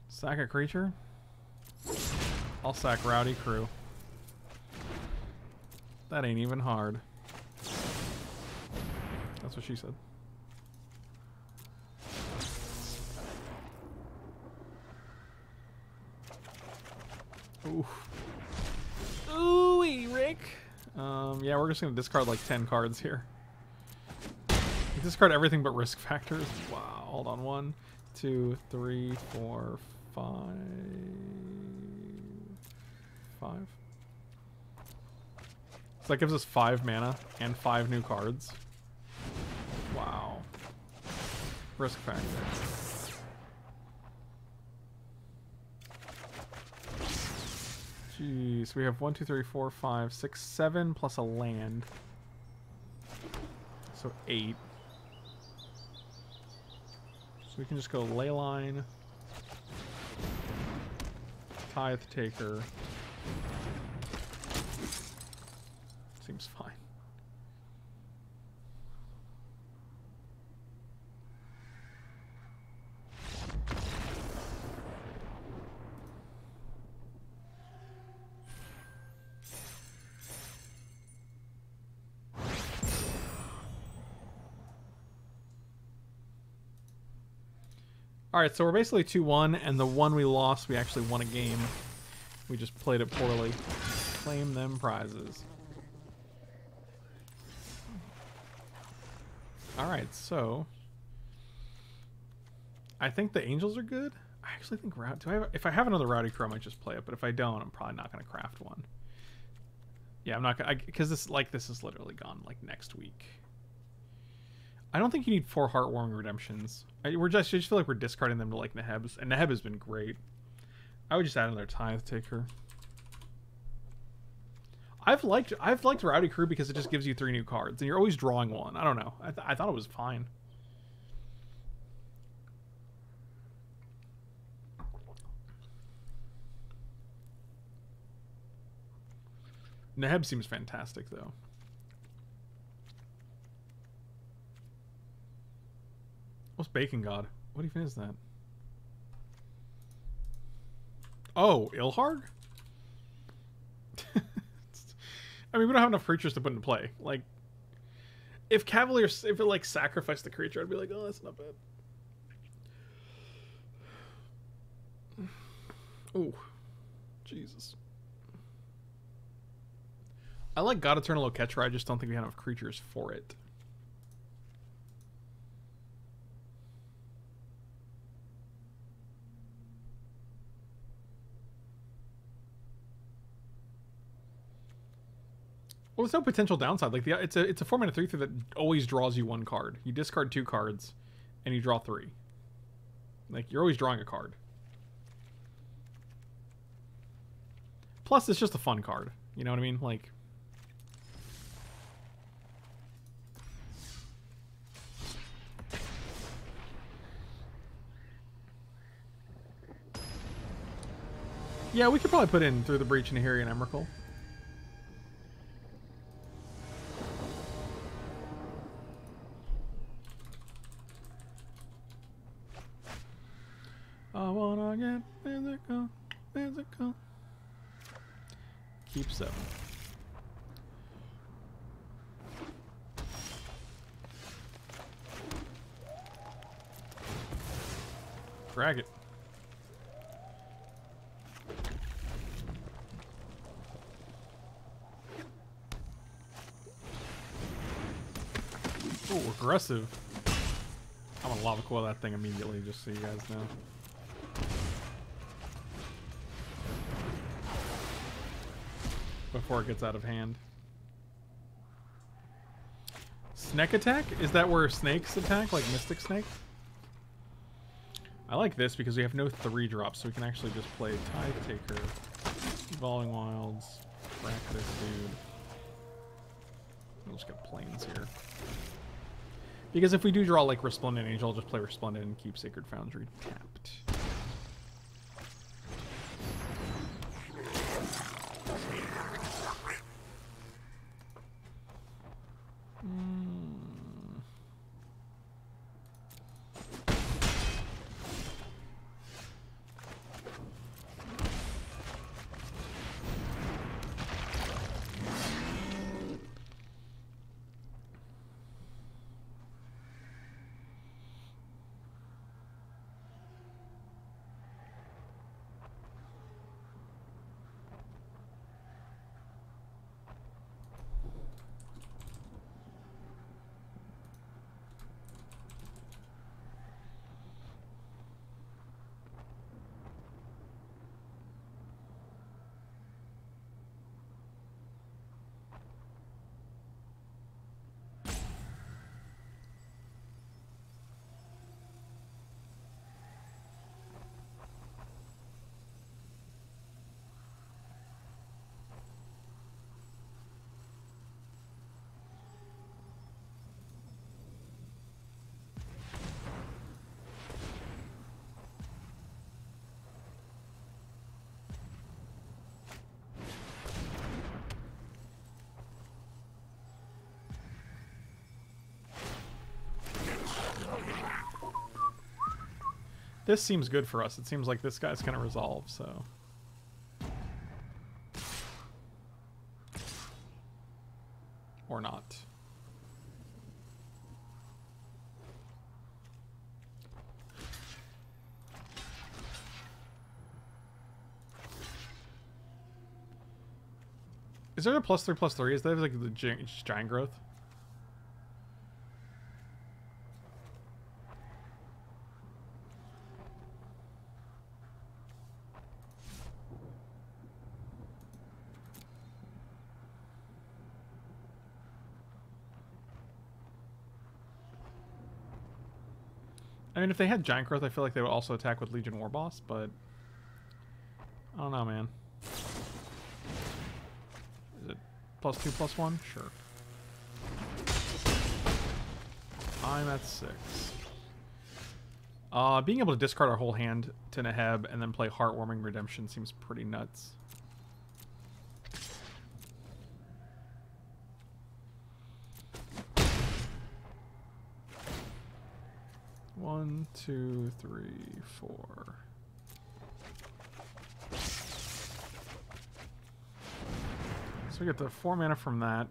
Sack a creature. I'll sack Rowdy Crew. That ain't even hard. That's what she said. Ooh. Ooh-wee, Rick. Yeah, we're just going to discard like 10 cards here. You discard everything but Risk Factors. Wow, hold on. 1, 2, 3, 4, 5. So that gives us 5 mana and 5 new cards. Wow. Risk Factor. Jeez, we have 1, 2, 3, 4, 5, 6, 7 plus a land. So 8. So we can just go Leyline, Tithe Taker. Seems fine. Alright, so we're basically 2-1, and the one we lost, we actually won a game. We just played it poorly. Claim them prizes. Alright, so I think the Angels are good. I actually think if I have another Rowdy Crew, I might just play it, but if I don't, I'm probably not going to craft one. Yeah, I'm not going to, because this is literally gone like next week. I don't think you need 4 Heartwarming Redemptions. I just feel like we're discarding them to like Neheb's, and Neheb has been great. I would just add another Tithe Taker. I've liked Rowdy Crew because it just gives you 3 new cards, and you're always drawing one. I don't know. I thought it was fine. Neheb seems fantastic though. What's Bacon God? What even is that? Oh, Ilharg? I mean, we don't have enough creatures to put into play. Like, if Cavalier, if it like sacrificed the creature, I'd be like, oh, that's not bad. Oh, Jesus. I like God Eternal Oketra, I just don't think we have enough creatures for it. Well, there's no potential downside. Like it's a 4-3/3 that always draws you one card. You discard 2 cards, and you draw 3. Like you're always drawing a card. Plus, it's just a fun card. You know what I mean? Like. Yeah, we could probably put in Through the Breach and Nahiri and Emrakul. I wanna get physical, physical. Keep 7. Drag it. Oh, aggressive. I'm gonna Lava Coil that thing immediately just so you guys know. Before it gets out of hand. Snake attack? Is that where snakes attack? Like Mystic Snake? I like this because we have no 3-drops, so we can actually just play Tithe Taker, Evolving Wilds, crack this dude. We'll just get planes here. Because if we do draw like Resplendent Angel, I'll just play Resplendent and keep Sacred Foundry tapped. This seems good for us. It seems like this guy's gonna resolve, so. Or not. Is there a +3/+3? Is that like the giant growth? I mean, if they had Giant Growth, I feel like they would also attack with Legion War Boss, but I don't know, man. Is it +2/+1? Sure. I'm at 6. Being able to discard our whole hand to Neheb and then play Heartwarming Redemption seems pretty nuts. One, two, three, four. So we get the 4 mana from that.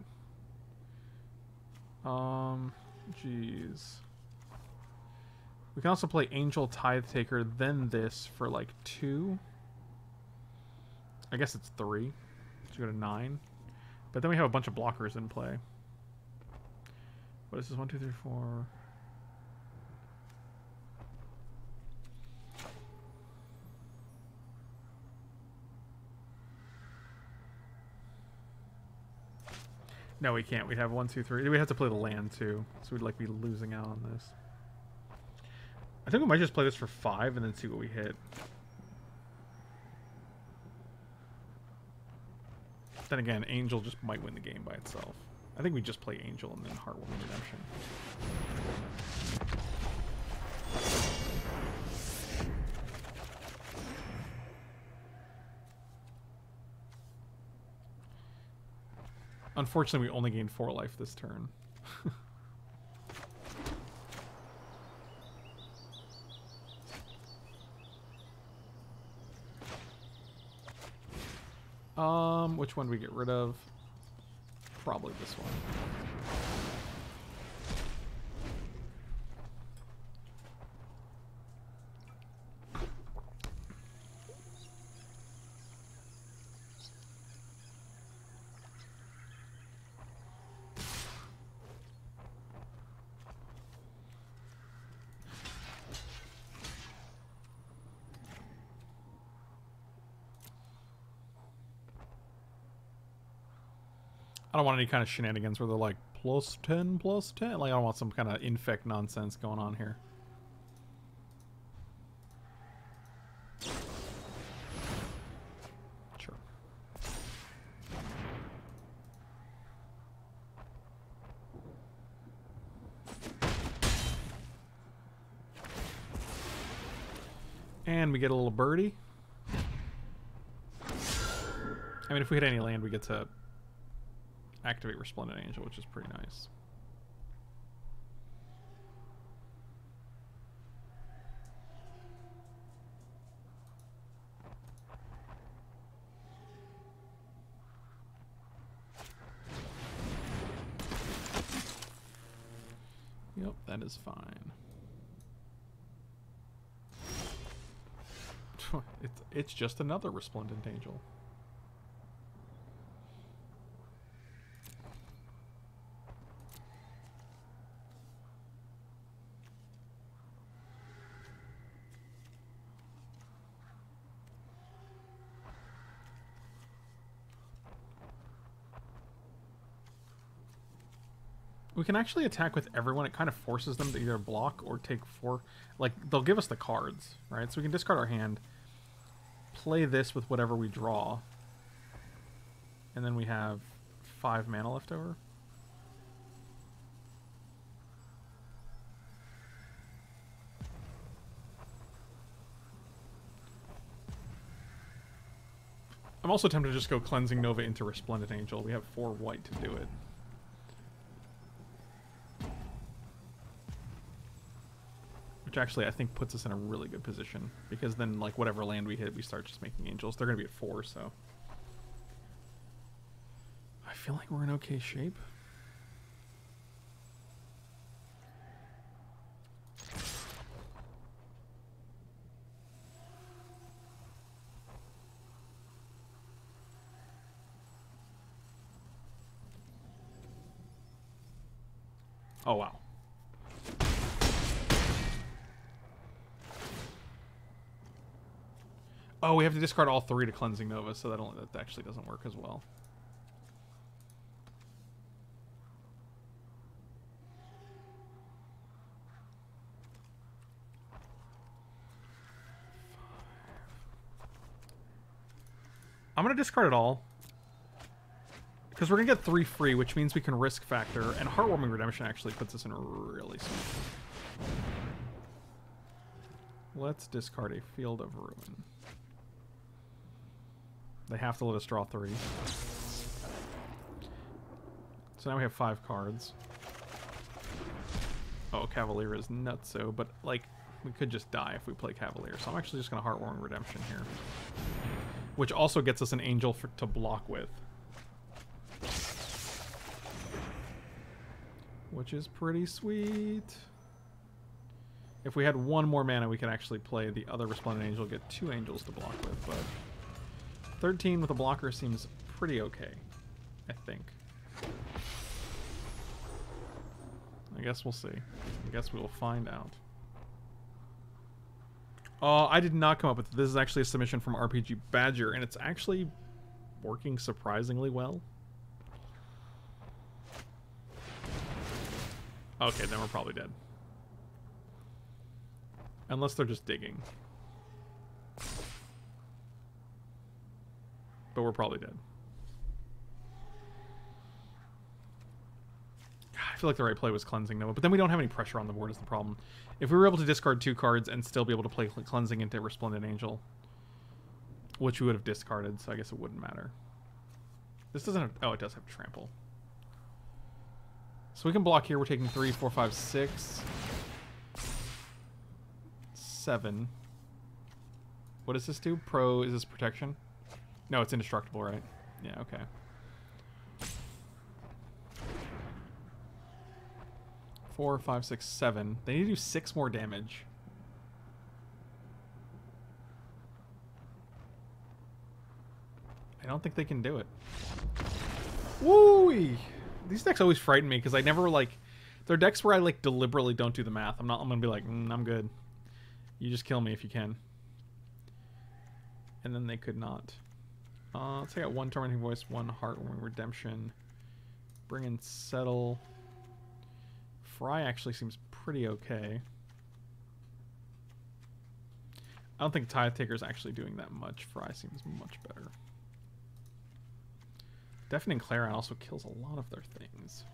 Jeez. We can also play Angel, Tithe Taker, then this for like 2. I guess it's 3. So go to 9. But then we have a bunch of blockers in play. What is this? 1, 2, 3, 4... No, we can't. We'd have 1, 2, 3. We'd have to play the land, too. So we'd, like, be losing out on this. I think we might just play this for 5 and then see what we hit. Then again, Angel just might win the game by itself. I think we just play Angel and then Heartwarming Redemption. Unfortunately, we only gained 4 life this turn. Which one do we get rid of? Probably this one. I don't want any kind of shenanigans where they're like, +10, +10. Like, I don't want some kind of infect nonsense going on here. Sure. And we get a little birdie. I mean, if we hit any land, we get to activate Resplendent Angel, which is pretty nice. Yep, that is fine. It's just another Resplendent Angel. We can actually attack with everyone. It kind of forces them to either block or take 4. Like, they'll give us the cards, right? So we can discard our hand, play this with whatever we draw, and then we have 5 mana left over. I'm also tempted to just go Cleansing Nova into Resplendent Angel. We have 4 white to do it. Actually, I think puts us in a really good position, because then, like, whatever land we hit, we start just making angels. They're gonna be at 4, so I feel like we're in okay shape. Oh wow. Oh, we have to discard all 3 to Cleansing Nova, so that actually doesn't work as well. I'm going to discard it all, because we're going to get 3 free, which means we can Risk Factor, and Heartwarming Redemption actually puts us in a really sweet. Let's discard a Field of Ruin. They have to let us draw 3. So now we have 5 cards. Oh, Cavalier is nutso, but, like, we could just die if we play Cavalier. So I'm actually just going to Heartwarming Redemption here. Which also gets us an Angel to block with. Which is pretty sweet. If we had one more mana, we could actually play the other Resplendent Angel, get two angels to block with, but 13 with a blocker seems pretty okay, I think. I guess we'll see. I guess we will find out. Oh, I did not come up with this. This is actually a submission from RPG Badger, and it's actually working surprisingly well. Okay, then we're probably dead. Unless they're just digging. But we're probably dead. I feel like the right play was Cleansing Nova, but then we don't have any pressure on the board is the problem. If we were able to discard two cards and still be able to play Cleansing into Resplendent Angel, which we would have discarded, so I guess it wouldn't matter. This doesn't have... Oh, it does have Trample. So we can block here. We're taking 3, 4, 5, 6... 7. What does this do? Pro, is this protection? No, it's indestructible, right? Yeah, okay. Four, five, six, seven. They need to do 6 more damage. I don't think they can do it. Woo-wee! These decks always frighten me because I never like... They're decks where I like deliberately don't do the math. I'm gonna be like, I'm good. You just kill me if you can. And then they could not. Let's take out 1 Tormenting Voice, 1 Heartwarming Redemption. Bring in Settle. Fry actually seems pretty okay. I don't think Tithe Taker is actually doing that much. Fry seems much better. Deafening Clarion also kills a lot of their things.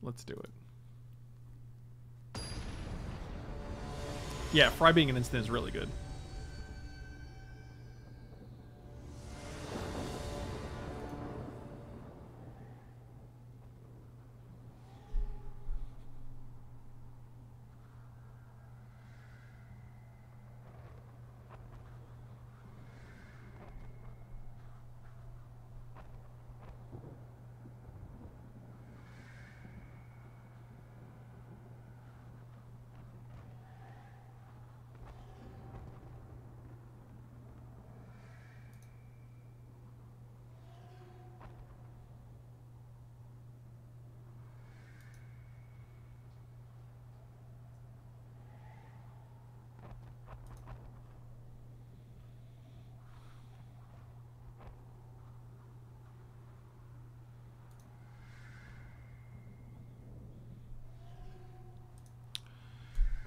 Let's do it. Yeah, Fry being an instant is really good.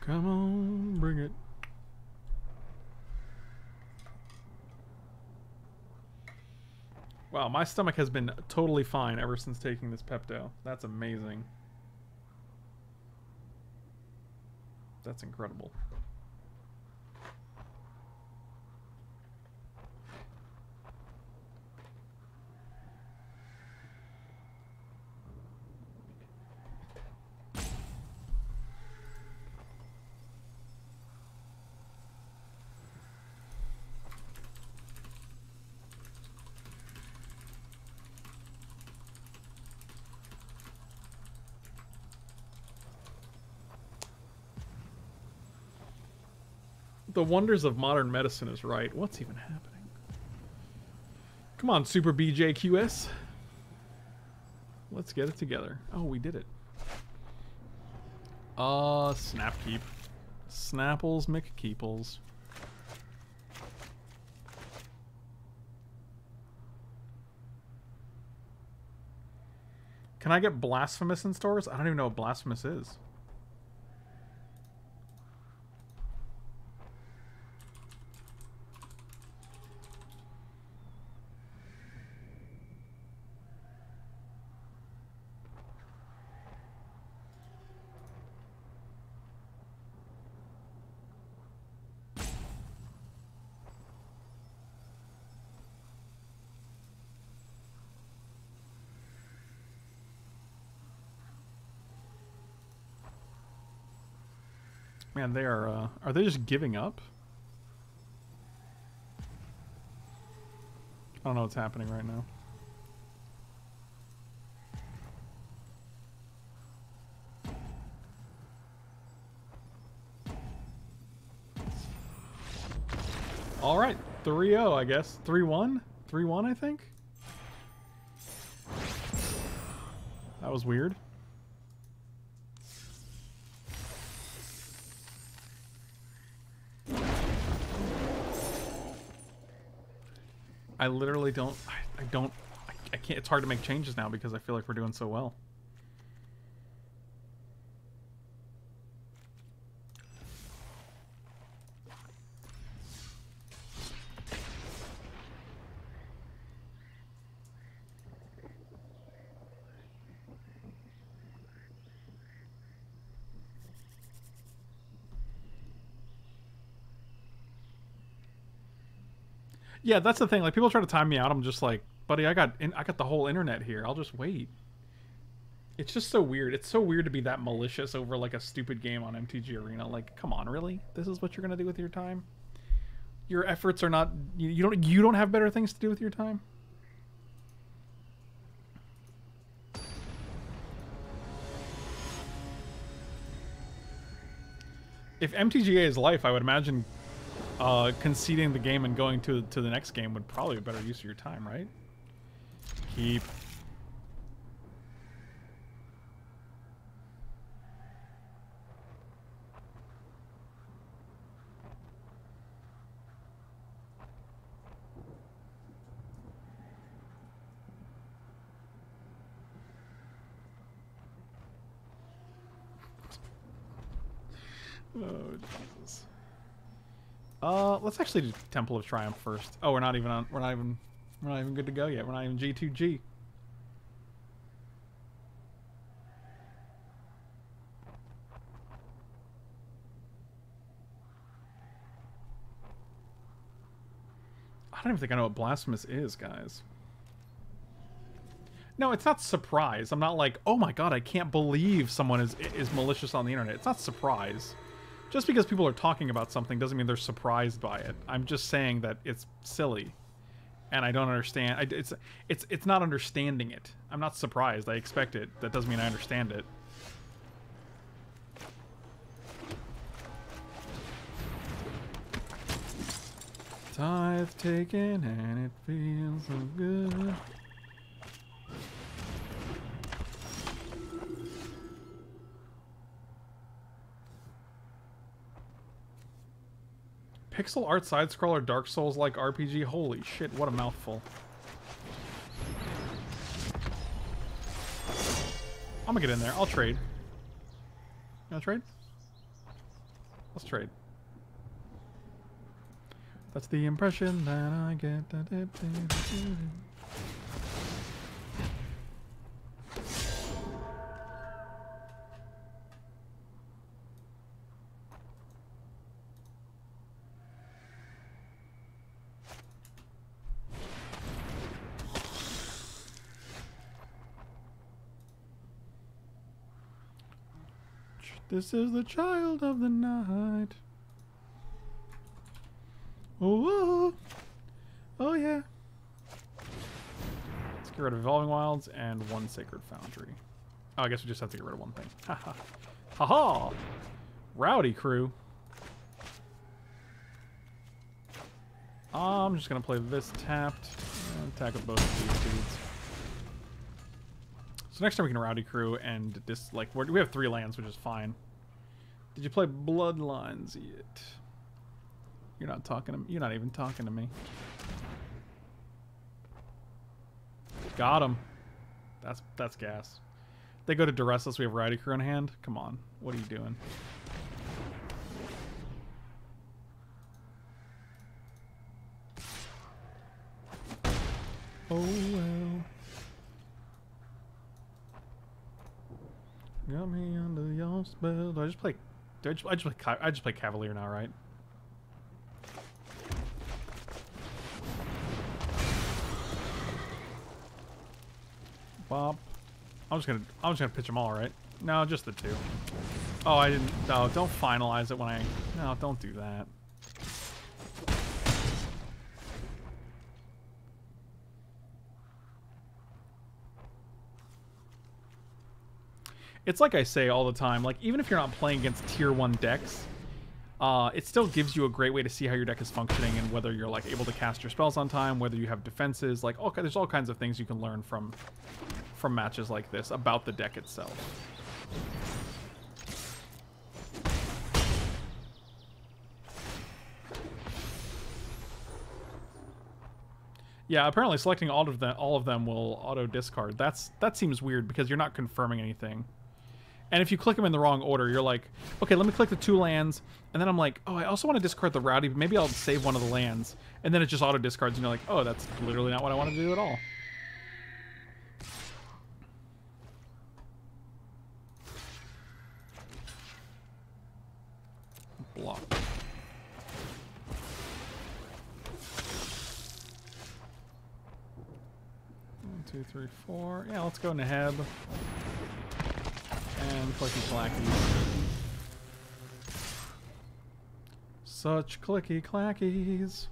Come on, bring it. Wow, my stomach has been totally fine ever since taking this Pepto. That's amazing. That's incredible. The wonders of modern medicine is right. What's even happening? Come on, Super BJQS. Let's get it together. Oh, we did it. Snap keep. Snapples, McKeeples. Can I get Blasphemous in stores? I don't even know what Blasphemous is. Man, they are they just giving up? I don't know what's happening right now. All right, 3-0, I guess. 3-1? 3-1, I think? That was weird. I literally don't... I can't... It's hard to make changes now because I feel like we're doing so well. Yeah, that's the thing. Like, people try to time me out. I'm just like, buddy, I got the whole internet here. I'll just wait. It's just so weird. It's so weird to be that malicious over like a stupid game on MTG Arena. Like, come on, really? This is what you're gonna do with your time? Your efforts are not. You don't have better things to do with your time. If MTGA is life, I would imagine. Conceding the game and going to the next game would probably be a better use of your time, right? Keep. Oh, Jesus. Let's actually do Temple of Triumph first. Oh, we're not even good to go yet. We're not even G2G. I don't even think I know what Blasphemous is, guys. No, it's not surprise. I'm not like, oh my god, I can't believe someone is malicious on the internet. It's not surprise. Just because people are talking about something doesn't mean they're surprised by it. I'm just saying that it's silly, and I don't understand. It's not understanding it. I'm not surprised. I expect it. That doesn't mean I understand it. Tithe taken, and it feels so good. Pixel art side-scroller Dark Souls-like RPG? Holy shit, what a mouthful. I'm gonna get in there. I'll trade. You wanna trade? Let's trade. That's the impression that I get. This is the child of the night. Oh, oh yeah. Let's get rid of Evolving Wilds and one Sacred Foundry. Oh, I guess we just have to get rid of one thing. Haha. Haha. -ha. Rowdy Crew. I'm just going to play this tapped and attack with both of these dudes. So next time we can Rowdy Crew and this, like, we have 3 lands, which is fine. Did you play Bloodlines yet? You're not talking to me. You're not even talking to me. Got him. That's gas. They go to duress us. We have Rowdy Crew in hand. Come on. What are you doing? Oh well. Got me under your spell. Do I just play? I just play Cavalier now, right? Bop. I'm just gonna pitch them all, right? No, just the 2. Oh, I didn't. No, don't finalize it when I. No, don't do that. it's like I say all the time, like even if you're not playing against tier 1 decks, it still gives you a great way to see how your deck is functioning and whether you're like able to cast your spells on time, whether you have defenses, like okay, there's all kinds of things you can learn from matches like this about the deck itself. Yeah, apparently selecting all of them will auto discard. That seems weird because you're not confirming anything. And if you click them in the wrong order, you're like, okay, let me click the 2 lands, and then I'm like, oh, I also want to discard the Rowdy, but maybe I'll save one of the lands, and then it just auto discards, and you're like, oh, that's literally not what I want to do at all. Block. Two, three, four. Yeah, let's go Neheb. And clicky clackies. Such clicky clackies.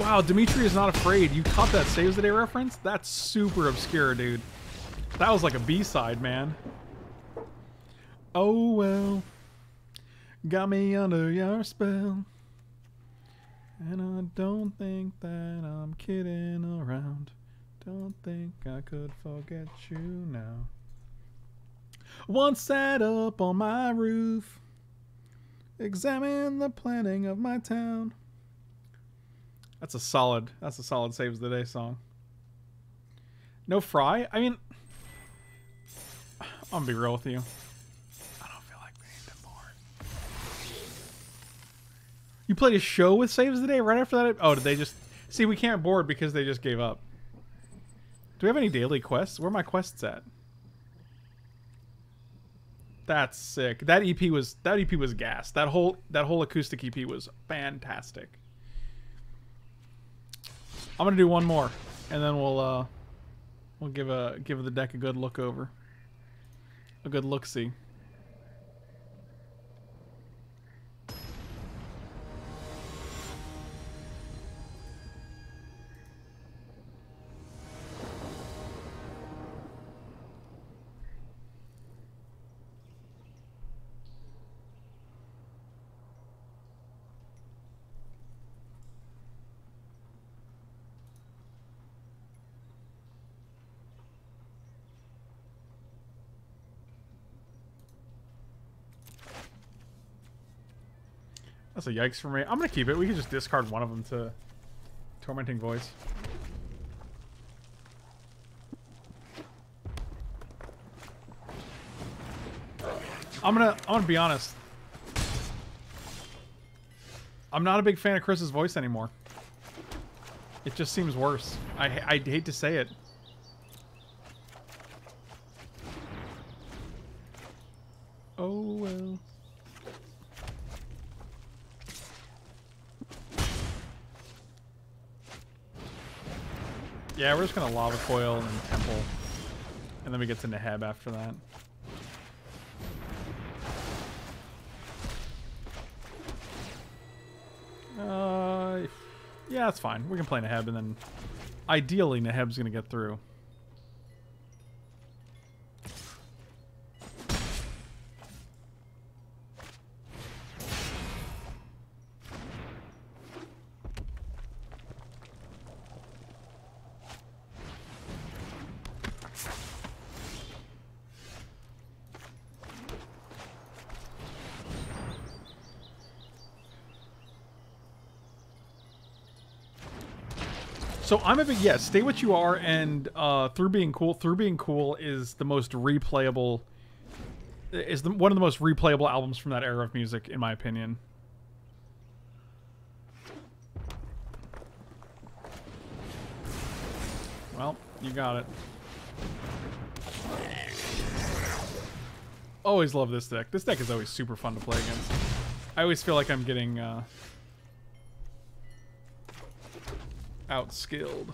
Wow, Dimitri is not afraid. You caught that Saves the Day reference? That's super obscure, dude. That was like a B-side, man. Oh well. Got me under your spell. And I don't think that I'm kidding around. Don't think I could forget you now. Once sat up on my roof, examine the planning of my town. That's a solid Saves the Day song. No Fry? I mean, I'm gonna be real with you. You played a show with Saves the Day right after that? Oh, did they just... See, we can't board because they just gave up. Do we have any daily quests? Where are my quests at? That's sick. That EP was gas. That whole acoustic EP was fantastic. I'm gonna do one more, and then we'll give the deck a good look over. A good look see. That's a yikes for me. I'm gonna keep it. We can just discard one of them to Tormenting Voice. I'm gonna be honest. I'm not a big fan of Chris's voice anymore. It just seems worse. I hate to say it. Oh well. Yeah, we're just gonna Lava Coil and Temple. And then we get to Neheb after that. Yeah, that's fine. We can play Neheb and then ideally Neheb's gonna get through. So I'm a big, yeah, stay what you are, and Through Being Cool. Through Being Cool is the most replayable, one of the most replayable albums from that era of music, in my opinion. Well, you got it. Always love this deck. This deck is always super fun to play against. I always feel like I'm getting... outskilled.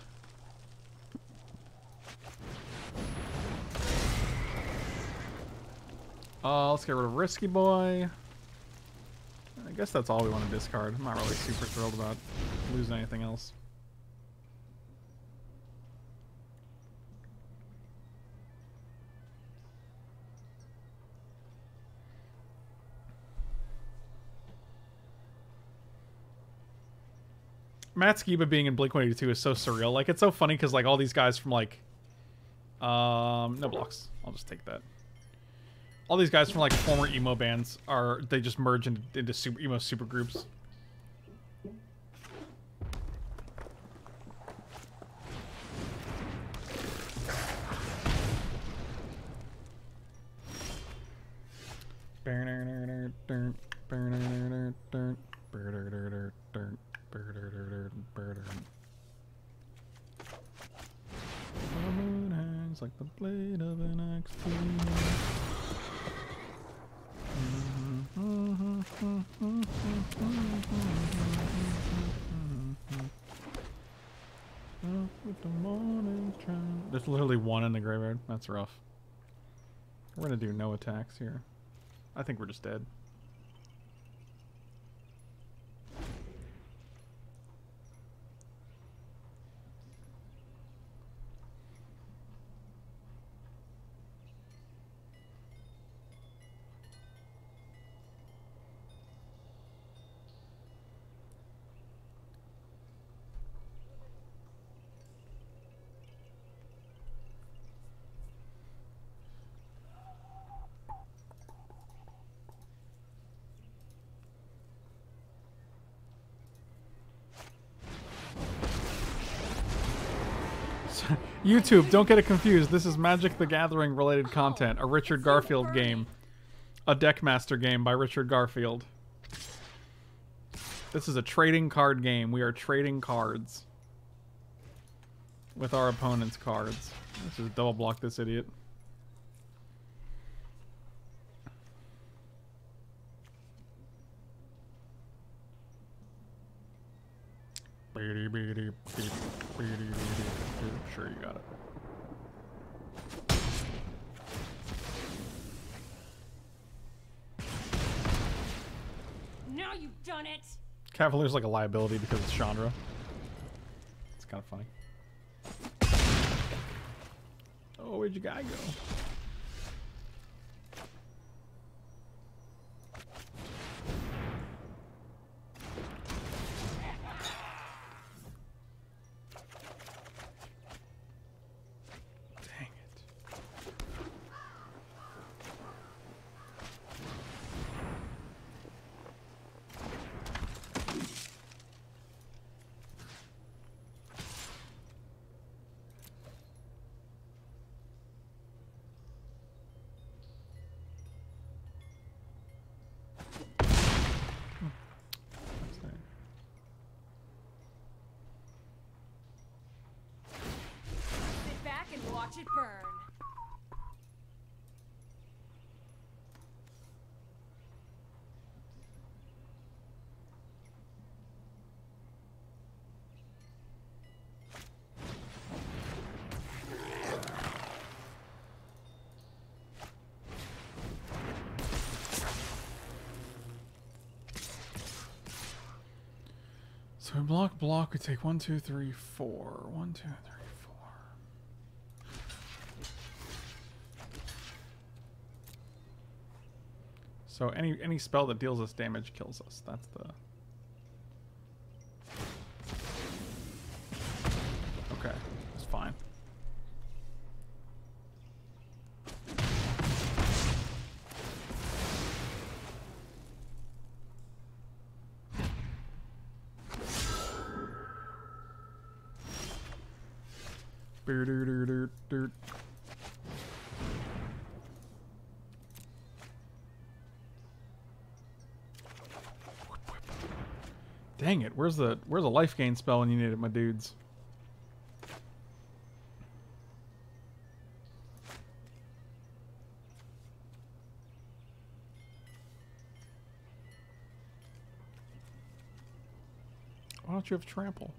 Let's get rid of Risky Boy. I guess that's all we want to discard. I'm not really super thrilled about losing anything else. Matt Skiba being in Blink-182 is so surreal. Like, it's so funny because, like, all these guys from, like... no blocks. I'll just take that. All these guys from, like, former emo bands are... They just merge into super emo supergroups. Moon hangs like the blade of an axe. There's literally one in the graveyard. That's rough. We're gonna do no attacks here. I think we're just dead. YouTube, don't get it confused. This is Magic the Gathering related content. A Richard Garfield game. A Deckmaster game by Richard Garfield. This is a trading card game. We are trading cards. With our opponent's cards. Let's just double block this idiot. Sure, you got it. Now you've done it. Cavalier's like a liability because it's Chandra. It's kind of funny. Oh, where'd your guy go? It burn. So in block, we take 1, 2, 3, 4. 1, 2, 3. So any spell that deals us damage kills us. That's the... Okay, it's fine. Dang it, where's the life gain spell when you need it, my dudes? Why don't you have trample?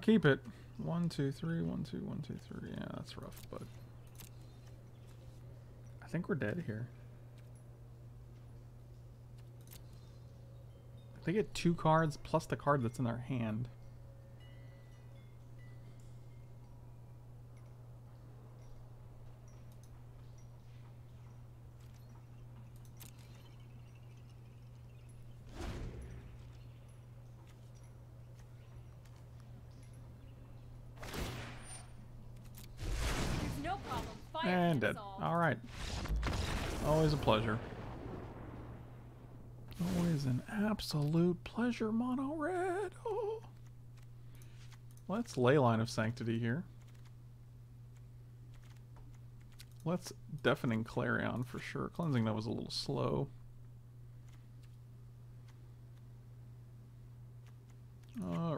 Keep it. 1, 2, 3, 1, 2, 1, 2, 3. Yeah, that's rough, but I think we're dead here. They get 2 cards plus the card that's in their hand. And dead. Alright. Always a pleasure. Always an absolute pleasure, Mono Red. Oh. Let's Leyline of Sanctity here. Let's Deafening Clarion for sure. Cleansing Nova was a little slow.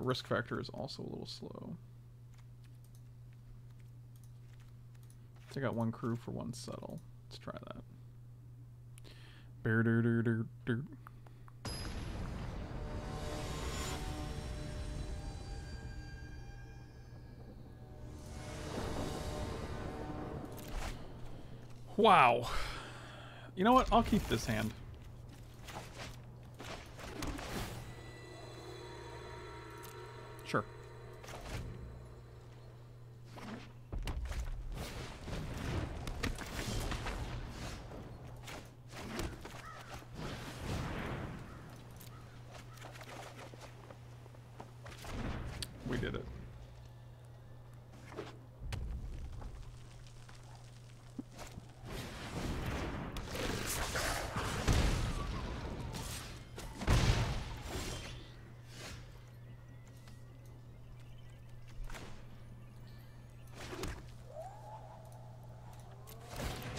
Risk Factor is also a little slow. I got 1 crew for 1 settle. Let's try that. Wow. You know what? I'll keep this hand. Sure.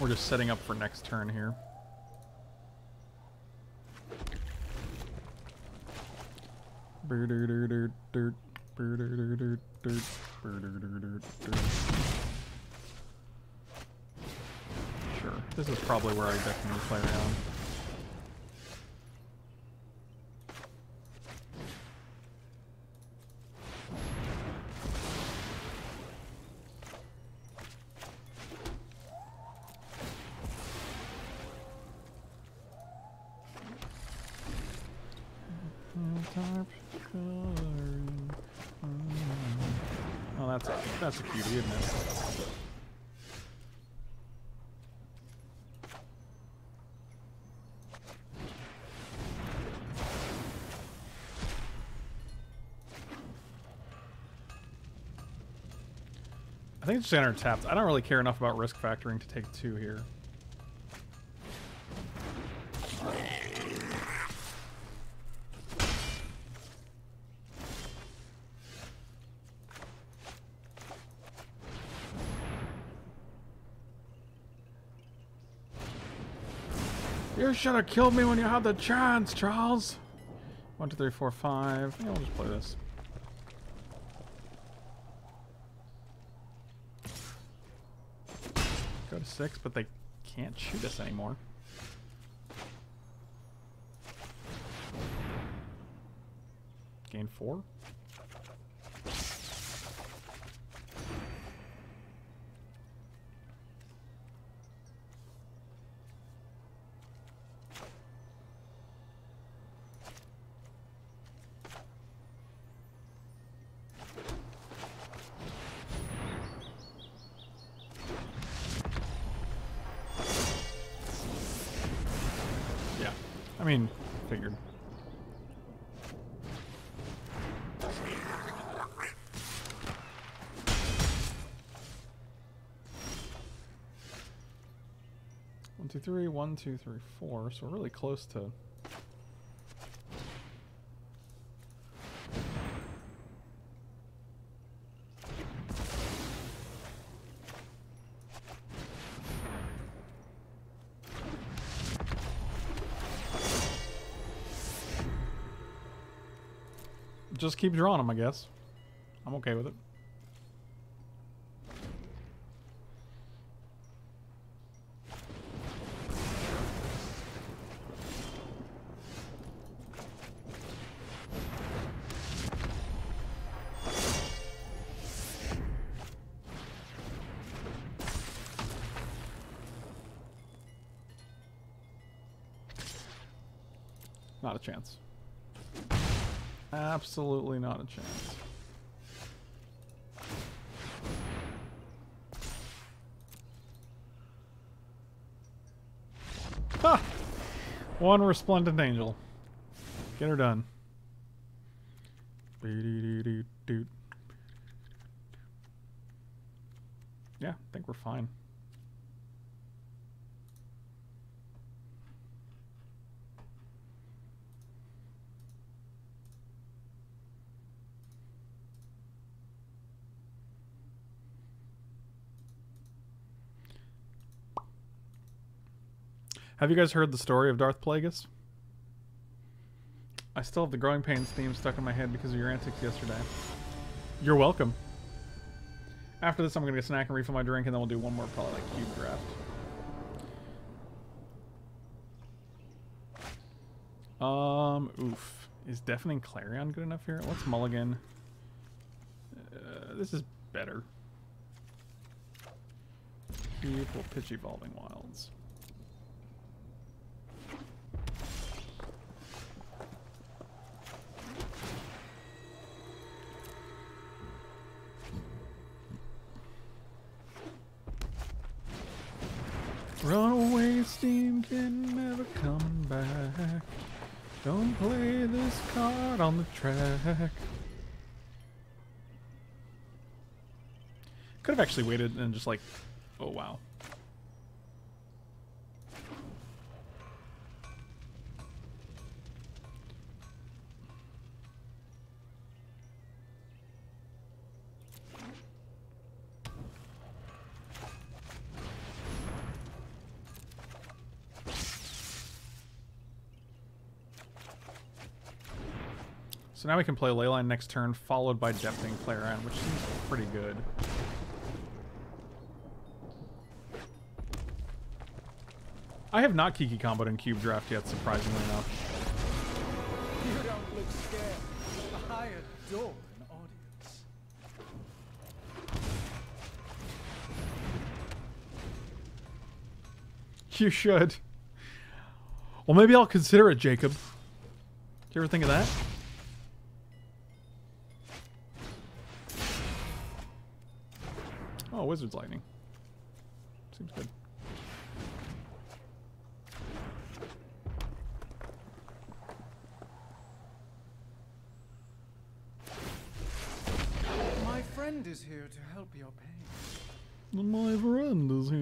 We're just setting up for next turn here. Sure, this is probably where I definitely play around. That's a cutie, isn't it? I think it's just gonna tap. I don't really care enough about risk factoring to take 2 here. You should have killed me when you had the chance, Charles. 1, 2, 3, 4, 5. Yeah, we'll just play this. Go to 6, but they can't shoot us anymore. Gain 4. I mean, figured. One, two, three, 1, 2, 3, 4. So we're really close to. Just keep drawing them, I guess. I'm okay with it. Not a chance. Absolutely not a chance. Ha! One Resplendent Angel. Get her done. Yeah, I think we're fine. Have you guys heard the story of Darth Plagueis? I still have the Growing Pains theme stuck in my head because of your antics yesterday. You're welcome. After this, I'm going to get a snack and refill my drink, and then we'll do one more, probably like cube draft. Oof. Is Deafening Clarion good enough here? Let's mulligan. This is better. Cube will pitch Evolving Wilds. Runaway steam can never come back. Don't play this card on the track. Could have actually waited and just like, oh wow. So now we can play Leyline next turn, followed by Deafening Clarion, which seems pretty good. I have not Kiki comboed in Cube Draft yet, surprisingly enough. You don't look scared. I adore an audience. You should. Well, maybe I'll consider it, Jacob. Do you ever think of that? Wizard's Lightning. Seems good. My friend is here to help your pain. My friend is here.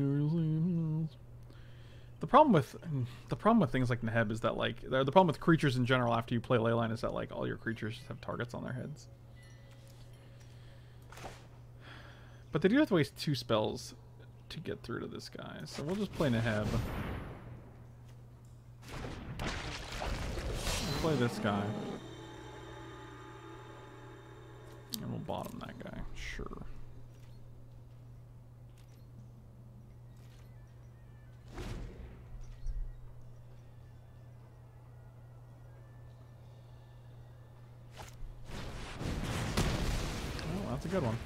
The problem with things like Neheb is that like the problem with creatures in general after you play Leyline is that like all your creatures have targets on their heads. But they do have to waste two spells to get through to this guy, so we'll just play Neheb. We'll play this guy. And we'll bottom that guy, sure. Oh, that's a good one.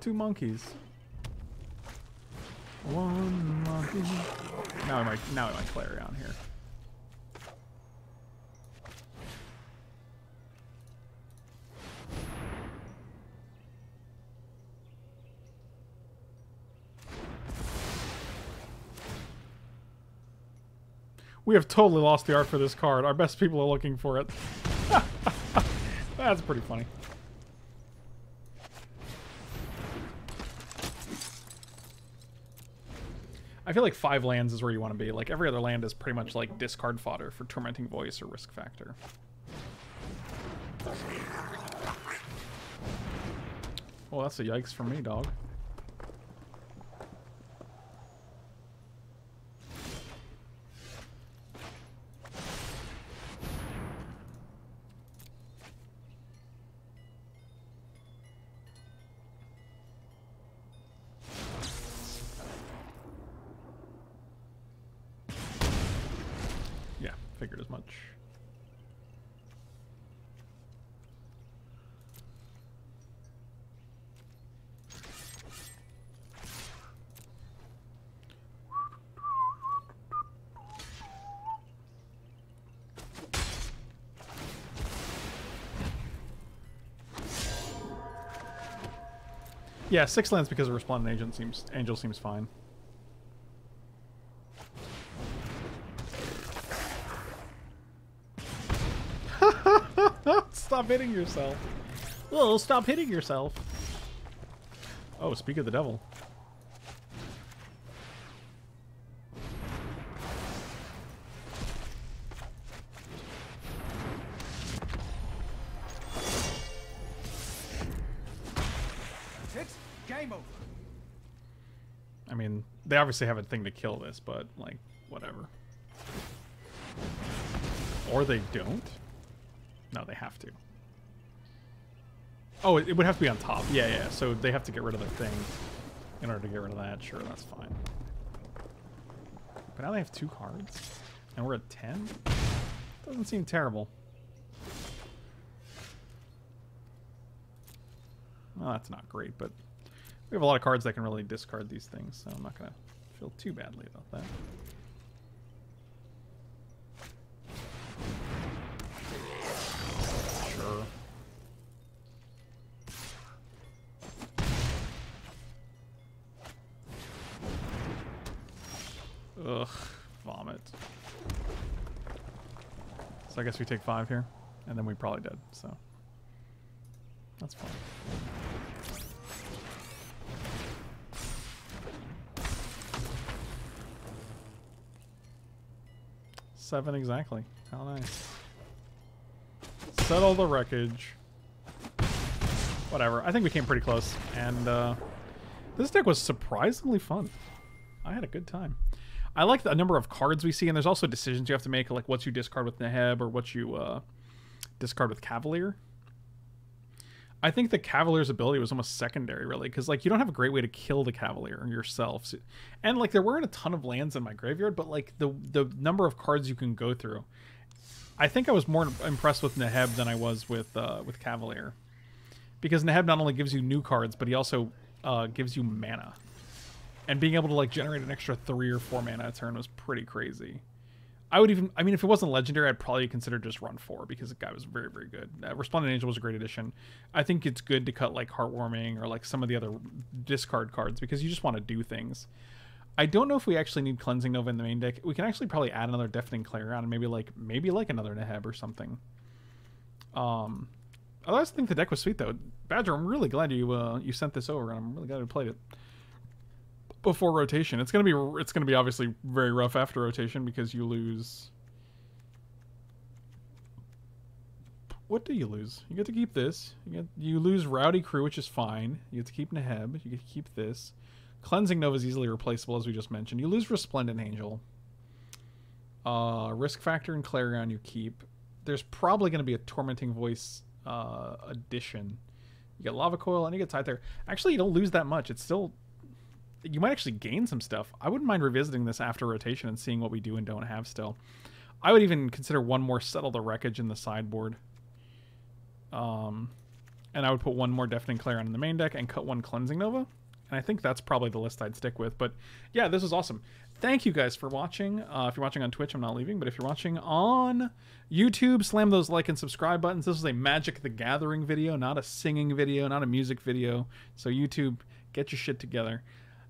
Two monkeys. One monkey. Now I might play around here. We have totally lost the art for this card. Our best people are looking for it. That's pretty funny. I feel like 5 lands is where you want to be. Like every other land is pretty much like discard fodder for Tormenting Voice or Risk Factor. Well, that's a yikes for me, dog. Yeah, 6 lands because of Resplendent Angel seems fine. Stop hitting yourself. Well, stop hitting yourself. Oh, speak of the devil. I mean, they obviously have a thing to kill this, but, like, whatever. Or they don't? No, they have to. Oh, it would have to be on top. Yeah, yeah, so they have to get rid of their thing in order to get rid of that. Sure, that's fine. But now they have 2 cards, and we're at 10? Doesn't seem terrible. Well, that's not great, but... we have a lot of cards that can really discard these things, so I'm not going to feel too badly about that. Sure. Ugh, vomit. So I guess we take 5 here, and then we probably dead, so that's fine. Seven exactly. How nice. Settle the Wreckage. Whatever. I think we came pretty close. And this deck was surprisingly fun. I had a good time. I like the number of cards we see, and there's also decisions you have to make, like what you discard with Neheb or what you discard with Cavalier. I think the Cavalier's ability was almost secondary, really, because like you don't have a great way to kill the Cavalier yourself. So, and like there weren't a ton of lands in my graveyard, but like the number of cards you can go through, I think I was more impressed with Neheb than I was with Cavalier, because Neheb not only gives you new cards, but he also gives you mana, and being able to like generate an extra 3 or 4 mana a turn was pretty crazy. I would even, I mean, if it wasn't legendary, I'd probably consider just run 4 because the guy was very, very good. Resplendent Angel was a great addition. I think it's good to cut like Heartwarming or like some of the other discard cards because you just want to do things. I don't know if we actually need Cleansing Nova in the main deck. We can actually probably add another Deafening Clarion and maybe like another Neheb or something. I always think the deck was sweet though. Badger, I'm really glad you you sent this over, and I'm really glad we played it before rotation. It's gonna be obviously very rough after rotation because you lose. What do you lose? You get to keep this. You lose Rowdy Crew, which is fine. You get to keep Neheb. You get to keep this. Cleansing Nova is easily replaceable, as we just mentioned. You lose Resplendent Angel. Risk Factor and Clarion you keep. There's probably gonna be a Tormenting Voice addition. You get Lava Coil and you get Tithe Taker. Actually, you don't lose that much. It's still. You might actually gain some stuff. I wouldn't mind revisiting this after rotation and seeing what we do and don't have still. I would even consider one more Settle the Wreckage in the sideboard. And I would put one more Deafening Clarion in the main deck and cut one Cleansing Nova. And I think that's probably the list I'd stick with. But yeah, this was awesome. Thank you guys for watching. If you're watching on Twitch, I'm not leaving. But if you're watching on YouTube, slam those like and subscribe buttons. This was a Magic the Gathering video, not a singing video, not a music video. So YouTube, get your shit together.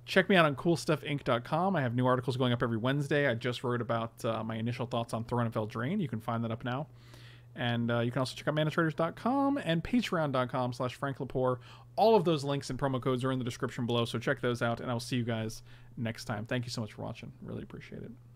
Check me out on coolstuffinc.com. I have new articles going up every Wednesday. I just wrote about my initial thoughts on Throne of Eldraine. You can find that up now. And you can also check out manatraders.com and patreon.com/FrankLapoor. All of those links and promo codes are in the description below, so check those out, and I'll see you guys next time. Thank you so much for watching. Really appreciate it.